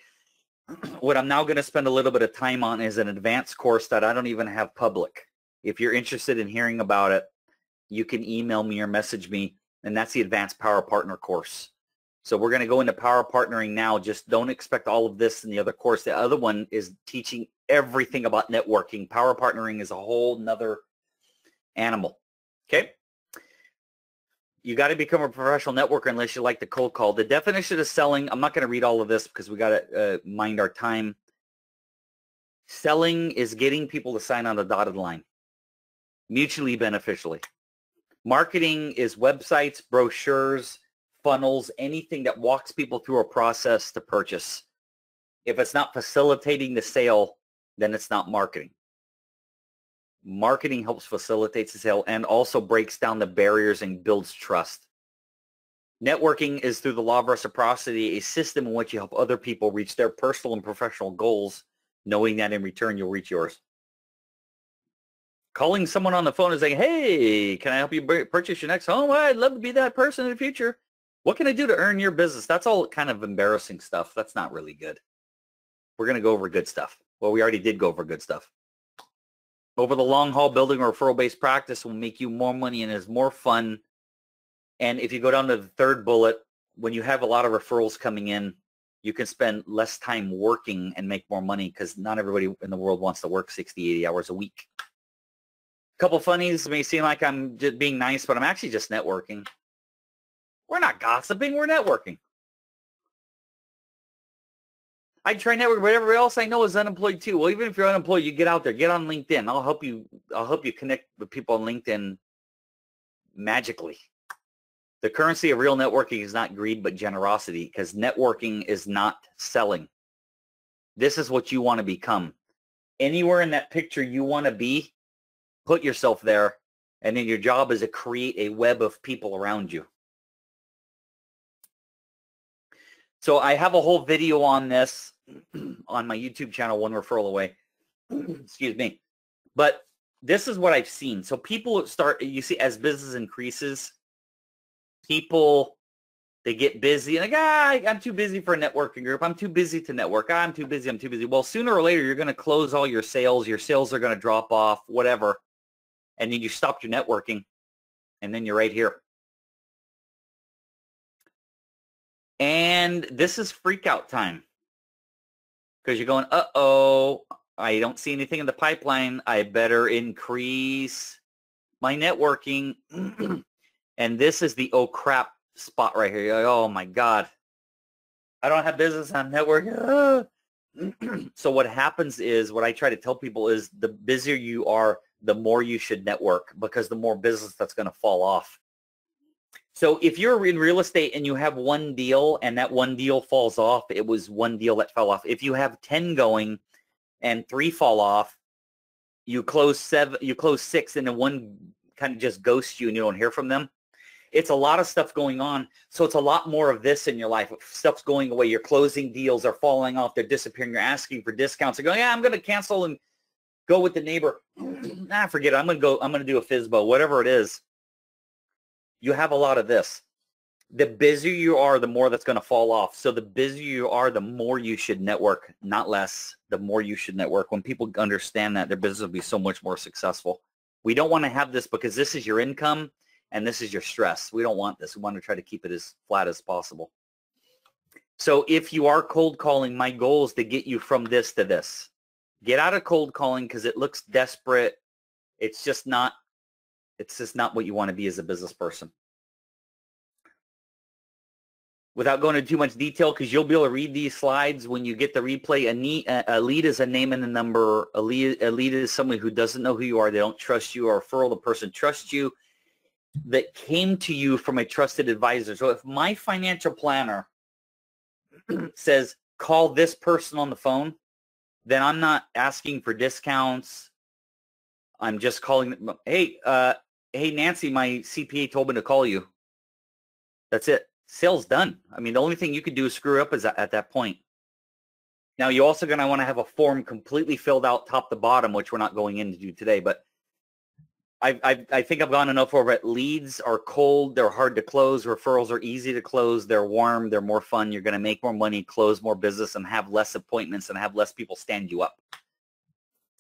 What I'm now going to spend a little bit of time on is an advanced course that I don't even have public. If you're interested in hearing about it, you can email me or message me, and that's the Advanced Power Partner course. So we're going to go into power partnering now. Just don't expect all of this in the other course. The other one is teaching everything about networking. Power partnering is a whole nother animal. Okay? You got to become a professional networker unless you like the cold call. The definition of selling, I'm not going to read all of this because we got to uh, mind our time. Selling is getting people to sign on the dotted line, mutually beneficially. Marketing is websites, brochures, funnels, anything that walks people through a process to purchase. If it's not facilitating the sale, then it's not marketing. Marketing helps facilitate the sale and also breaks down the barriers and builds trust. Networking is through the law of reciprocity, a system in which you help other people reach their personal and professional goals, knowing that in return you'll reach yours. Calling someone on the phone and saying, hey, can I help you purchase your next home? I'd love to be that person in the future. What can I do to earn your business? That's all kind of embarrassing stuff. That's not really good. We're going to go over good stuff. Well, we already did go over good stuff. Over the long haul, building a referral-based practice will make you more money and is more fun. And if you go down to the third bullet, when you have a lot of referrals coming in, you can spend less time working and make more money because not everybody in the world wants to work sixty, eighty hours a week. A couple funnies. It may seem like I'm just being nice, but I'm actually just networking. We're not gossiping. We're networking. I try network, but everybody else I know is unemployed too. Well, even if you're unemployed, you get out there, get on LinkedIn. I'll help you. I'll help you connect with people on LinkedIn magically. The currency of real networking is not greed, but generosity, because networking is not selling. This is what you want to become. Anywhere in that picture you want to be, put yourself there, and then your job is to create a web of people around you. So I have a whole video on this on my YouTube channel, One Referral Away. Excuse me. But this is what I've seen. So people start, you see, as business increases, people, they get busy. And like, ah, I'm too busy for a networking group. I'm too busy to network. Ah, I'm too busy. I'm too busy. Well, sooner or later, you're going to close all your sales. Your sales are going to drop off, whatever. And then you stopped your networking, and then you're right here. And this is freak out time, because you're going, uh-oh, I don't see anything in the pipeline. I better increase my networking. And this is the oh crap spot right here. You're like, oh my God, I don't have business, I'm networking. So what happens is, what I try to tell people is, the busier you are, the more you should network, because the more business that's going to fall off. So if you're in real estate and you have one deal and that one deal falls off, it was one deal that fell off. If you have ten going and three fall off, you close seven, you close six, and then one kind of just ghosts you and you don't hear from them. It's a lot of stuff going on. So it's a lot more of this in your life. Stuff's going away. You're closing deals, are falling off, they're disappearing. You're asking for discounts. They're going, yeah, I'm going to cancel and go with the neighbor. Nah, forget it. I'm going to go, I'm going to do a F S B O, whatever it is. You have a lot of this. The busier you are, the more that's going to fall off. So the busier you are, the more you should network, not less. The more you should network. When people understand that, their business will be so much more successful. We don't want to have this, because this is your income and this is your stress. We don't want this. We want to try to keep it as flat as possible. So if you are cold calling, my goal is to get you from this to this. Get out of cold calling, because it looks desperate. It's just not. It's just not what you want to be as a business person. Without going into too much detail, because you'll be able to read these slides when you get the replay, a lead is a name and a number. A lead, a lead is someone who doesn't know who you are. They don't trust you. A referral, the person trusts you, that came to you from a trusted advisor. So if my financial planner says, call this person on the phone, then I'm not asking for discounts. I'm just calling, hey, uh, hey, Nancy, my C P A told me to call you. That's it. Sale's done. I mean, the only thing you could do is screw up is at that point. Now, you're also going to want to have a form completely filled out top to bottom, which we're not going in to do today. But I, I, I think I've gone enough over it. Leads are cold. They're hard to close. Referrals are easy to close. They're warm. They're more fun. You're going to make more money, close more business, and have less appointments, and have less people stand you up.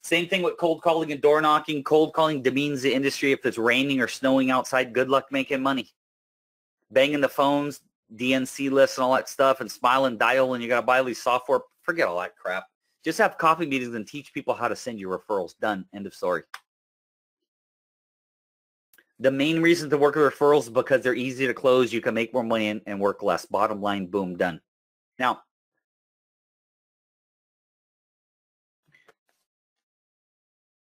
Same thing with cold calling and door knocking. Cold calling demeans the industry. If it's raining or snowing outside, good luck making money. Banging the phones, D N C lists and all that stuff, and smile and dial, and you got to buy all these software. Forget all that crap. Just have coffee meetings and teach people how to send your referrals. Done. End of story. The main reason to work with referrals is because they're easy to close. You can make more money and, and work less. Bottom line, boom, done. Now,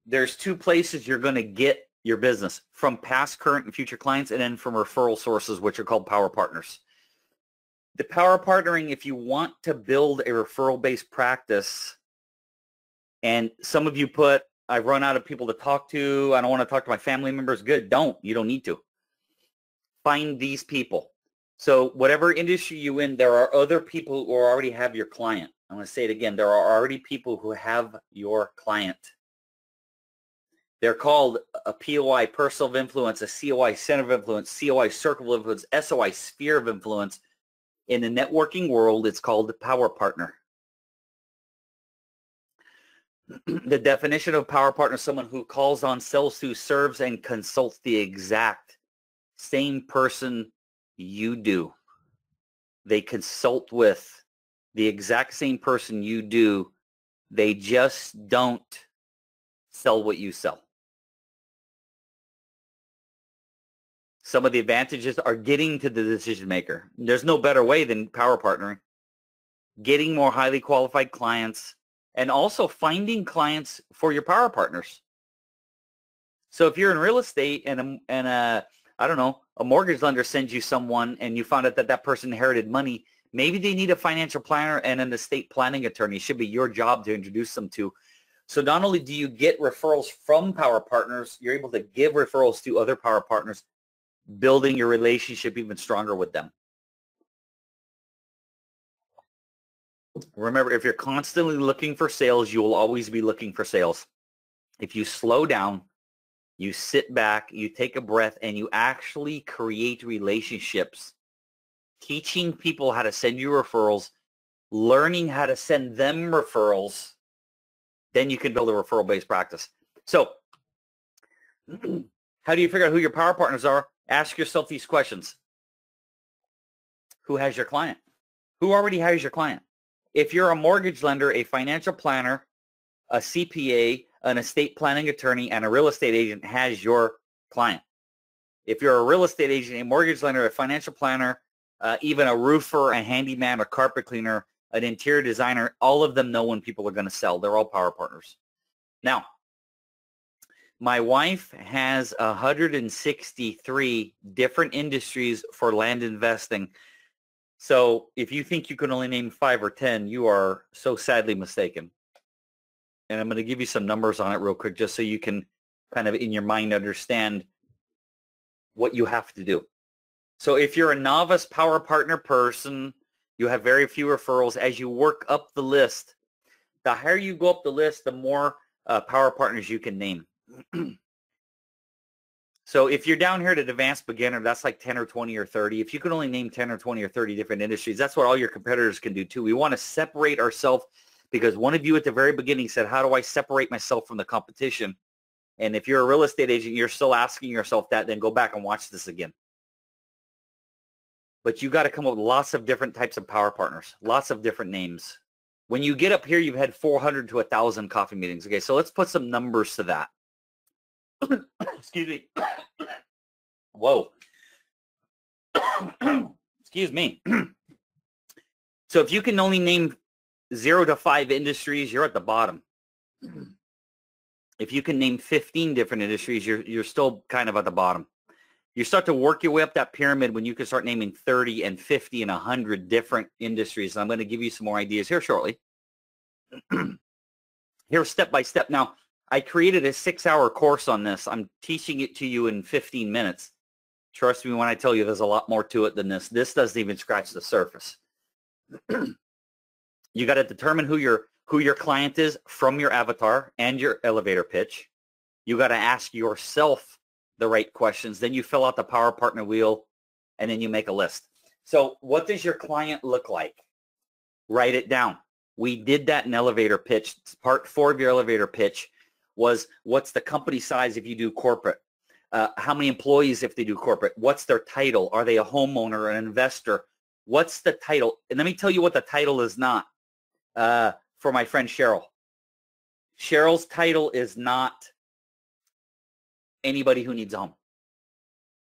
there's two places you're going to get your business: from past, current, and future clients, and then from referral sources, which are called power partners. The power partnering, if you want to build a referral-based practice, and some of you put, I've run out of people to talk to, I don't want to talk to my family members. Good. Don't. You don't need to. Find these people. So whatever industry you're in, there are other people who already have your client. I'm going to say it again. There are already people who have your client. They're called a P O I, Personal of Influence, a C O I, Center of Influence, C O I, Circle of Influence, S O I, Sphere of Influence. In the networking world, it's called the power partner. The definition of power partner is someone who calls on, sells to, serves, and consults the exact same person you do. They consult with the exact same person you do. They just don't sell what you sell. Some of the advantages are getting to the decision maker. There's no better way than power partnering. Getting more highly qualified clients and also finding clients for your power partners. So if you're in real estate and a, and a, I don't know, a mortgage lender sends you someone and you found out that that person inherited money, maybe they need a financial planner and an estate planning attorney. It should be your job to introduce them to. So not only do you get referrals from power partners, you're able to give referrals to other power partners, building your relationship even stronger with them. Remember, if you're constantly looking for sales, you will always be looking for sales. If you slow down, you sit back, you take a breath, and you actually create relationships. Teaching people how to send you referrals, learning how to send them referrals, then you can build a referral-based practice. So how do you figure out who your power partners are? Ask yourself these questions. Who has your client? Who already has your client? If you're a mortgage lender, a financial planner, a C P A, an estate planning attorney, and a real estate agent has your client. If you're a real estate agent, a mortgage lender, a financial planner, uh, even a roofer, a handyman, a carpet cleaner, an interior designer, all of them know when people are going to sell. They're all power partners. Now, my wife has one hundred sixty-three different industries for land investing. So if you think you can only name five or ten, you are so sadly mistaken. And I'm going to give you some numbers on it real quick just so you can kind of in your mind understand what you have to do. So if you're a novice power partner person, you have very few referrals. As you work up the list, the higher you go up the list, the more uh, power partners you can name. So if you're down here at an advanced beginner, that's like ten or twenty or thirty. If you can only name ten or twenty or thirty different industries, that's what all your competitors can do too. We want to separate ourselves. Because one of you at the very beginning said, how do I separate myself from the competition? And if you're a real estate agent, you're still asking yourself that, then go back and watch this again. But you got to come up with lots of different types of power partners, lots of different names. When you get up here, you've had four hundred to one thousand coffee meetings. Okay, so let's put some numbers to that. Excuse me. Whoa. Excuse me. So if you can only name Zero to five industries, you're at the bottom. If you can name fifteen different industries, you're, you're still kind of at the bottom. You start to work your way up that pyramid when you can start naming thirty and fifty and one hundred different industries. And I'm going to give you some more ideas here shortly. Here's step by step. Now, I created a six hour course on this. I'm teaching it to you in fifteen minutes. Trust me when I tell you there's a lot more to it than this. This doesn't even scratch the surface. You got to determine who your who your client is from your avatar and your elevator pitch. You got to ask yourself the right questions. Then you fill out the power partner wheel, and then you make a list. So what does your client look like? Write it down. We did that in elevator pitch. Part four of your elevator pitch was what's the company size if you do corporate? Uh, how many employees if they do corporate? What's their title? Are they a homeowner, an investor? What's the title? And let me tell you what the title is not. Uh, for my friend Cheryl. Cheryl's title is not anybody who needs a home,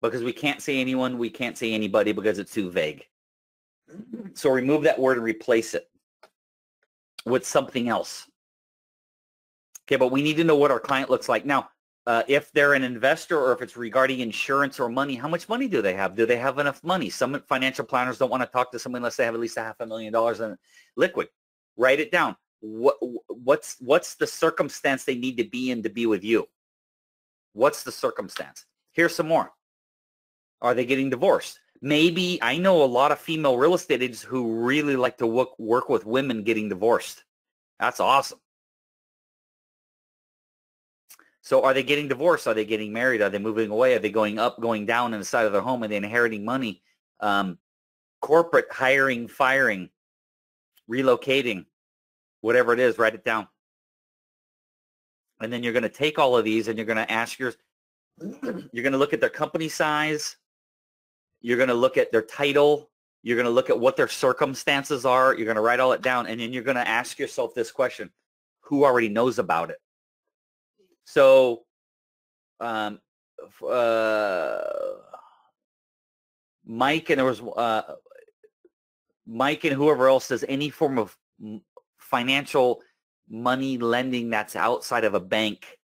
because we can't say anyone, we can't say anybody because it's too vague. So remove that word and replace it with something else. Okay, but we need to know what our client looks like. Now, uh, if they're an investor or if it's regarding insurance or money, how much money do they have? Do they have enough money? Some financial planners don't want to talk to someone unless they have at least a half a million dollars in liquid. Write it down. What, what's, what's the circumstance they need to be in to be with you? What's the circumstance? Here's some more. Are they getting divorced? Maybe, I know a lot of female real estate agents who really like to work, work with women getting divorced. That's awesome. So are they getting divorced? Are they getting married? Are they moving away? Are they going up, going down in the side of their home? Are they inheriting money? Um, corporate hiring, firing, relocating, whatever it is, write it down. And then you're going to take all of these and you're going to ask your, you're going to look at their company size. You're going to look at their title. You're going to look at what their circumstances are. You're going to write all it down. And then you're going to ask yourself this question, who already knows about it? So um, uh, Mike and there was uh, Mike and whoever else does any form of financial money lending that's outside of a bank,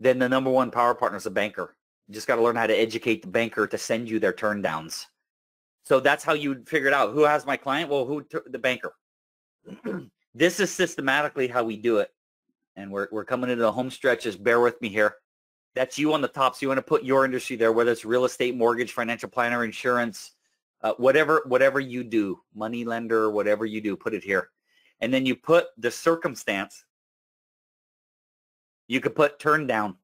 then the number one power partner is a banker. You just got to learn how to educate the banker to send you their turn downs. So that's how you figure it out. Who has my client? Well, who t the banker. This is systematically how we do it. And we're, we're coming into the home stretch. Just bear with me here. That's you on the top. So you want to put your industry there, whether it's real estate, mortgage, financial planner, insurance, uh, whatever, whatever you do, money lender, whatever you do, put it here. And then you put the circumstance. You could put turn down.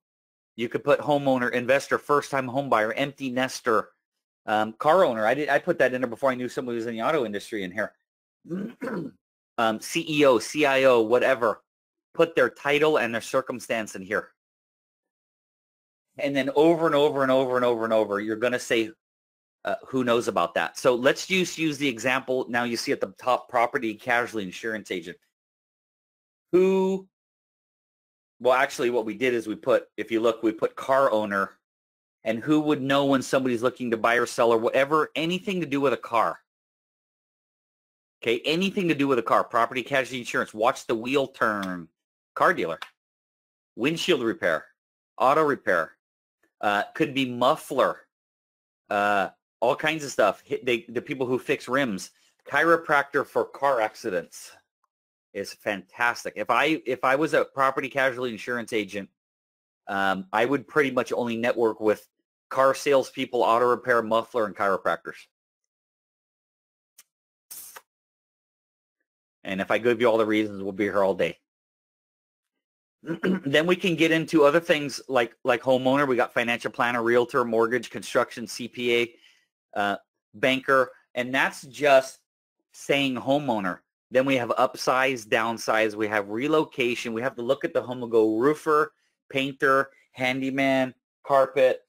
You could put homeowner, investor, first-time homebuyer, empty nester, Um, car owner. I did. I put that in there before I knew somebody was in the auto industry in here. um, C E O, C I O, whatever. Put their title and their circumstance in here. And then over and over and over and over and over, you're going to say, uh, who knows about that? So let's just use the example. Now you see at the top, property casualty insurance agent. Who, well, actually what we did is we put, if you look, we put car owner. And who would know when somebody's looking to buy or sell or whatever, anything to do with a car. Okay, anything to do with a car, property casualty insurance, watch the wheel turn, car dealer, windshield repair, auto repair, uh, could be muffler, uh, all kinds of stuff. They, the people who fix rims, chiropractor for car accidents is fantastic. If I, if I was a property casualty insurance agent, Um, I would pretty much only network with car salespeople, auto repair, muffler, and chiropractors. And if I give you all the reasons, we'll be here all day. Then we can get into other things like like homeowner. We got financial planner, realtor, mortgage, construction, C P A, uh, banker, and that's just saying homeowner. Then we have upsize, downsize. We have relocation. We have to look at the home and go roofer, painter, handyman, carpet.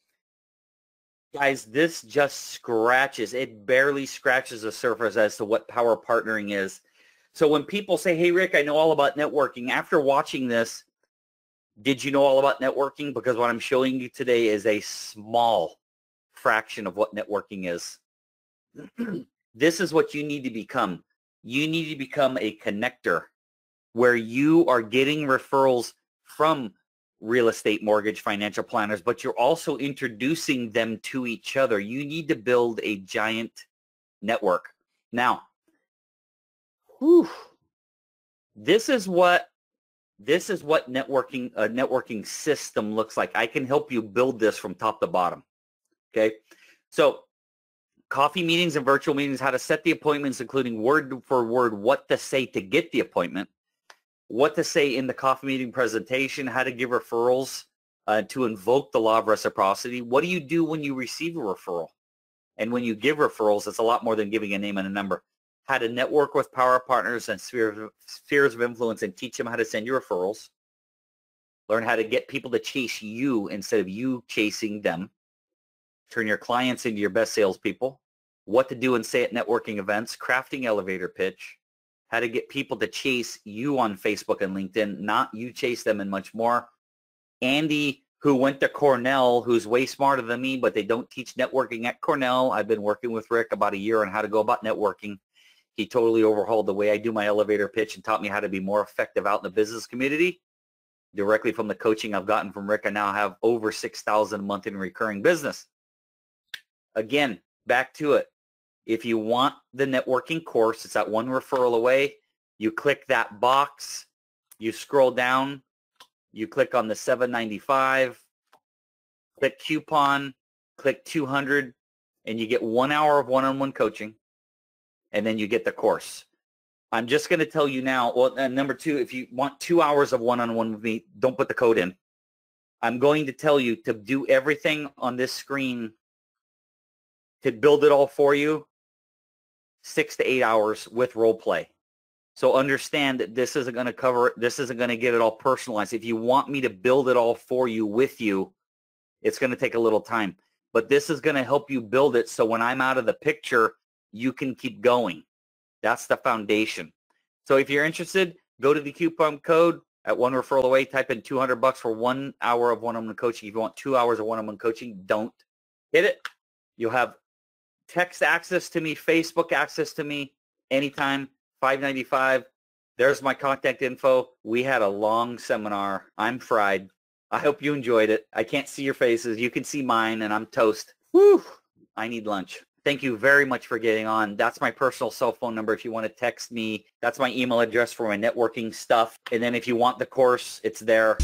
Guys, this just scratches. It barely scratches the surface as to what power partnering is. So when people say, hey, Rick, I know all about networking. After watching this, did you know all about networking? Because what I'm showing you today is a small fraction of what networking is. This is what you need to become. You need to become a connector where you are getting referrals from real estate, mortgage, financial planners, but you're also introducing them to each other. You need to build a giant network. Now, whew, this is what this is what networking a networking system looks like. I can help you build this from top to bottom. Okay, so coffee meetings and virtual meetings, how to set the appointments, including word for word what to say to get the appointment, what to say in the coffee meeting presentation, how to give referrals uh, to invoke the law of reciprocity. What do you do when you receive a referral? And when you give referrals, it's a lot more than giving a name and a number. How to network with power partners and sphere, spheres of influence and teach them how to send you referrals. Learn how to get people to chase you instead of you chasing them. Turn your clients into your best salespeople. What to do and say at networking events, crafting elevator pitch. How to get people to chase you on Facebook and LinkedIn, not you chase them, and much more. Andy, who went to Cornell, who's way smarter than me, but they don't teach networking at Cornell. I've been working with Rick about a year on how to go about networking. He totally overhauled the way I do my elevator pitch and taught me how to be more effective out in the business community. Directly from the coaching I've gotten from Rick, I now have over six thousand a month in recurring business. Again, back to it. If you want the networking course, it's at One Referral Away. You click that box. You scroll down. You click on the seven ninety-five. Click coupon. Click two hundred. And you get one hour of one-on-one coaching. And then you get the course. I'm just going to tell you now, well, and number two, if you want two hours of one-on-one with me, don't put the code in. I'm going to tell you to do everything on this screen to build it all for you. Six to eight hours with role play. So understand that this isn't going to cover, this isn't going to get it all personalized. If you want me to build it all for you with you, it's going to take a little time. But this is going to help you build it so when I'm out of the picture, you can keep going. That's the foundation. So if you're interested, go to the coupon code at One Referral Away, type in two hundred bucks for one hour of one-on-one coaching. If you want two hours of one-on-one coaching, don't hit it. You'll have text access to me, Facebook access to me, anytime, five ninety-five. There's my contact info. We had a long seminar. I'm fried. I hope you enjoyed it. I can't see your faces. You can see mine, and I'm toast. Whew, I need lunch. Thank you very much for getting on. That's my personal cell phone number if you want to text me. That's my email address for my networking stuff. And then if you want the course, it's there.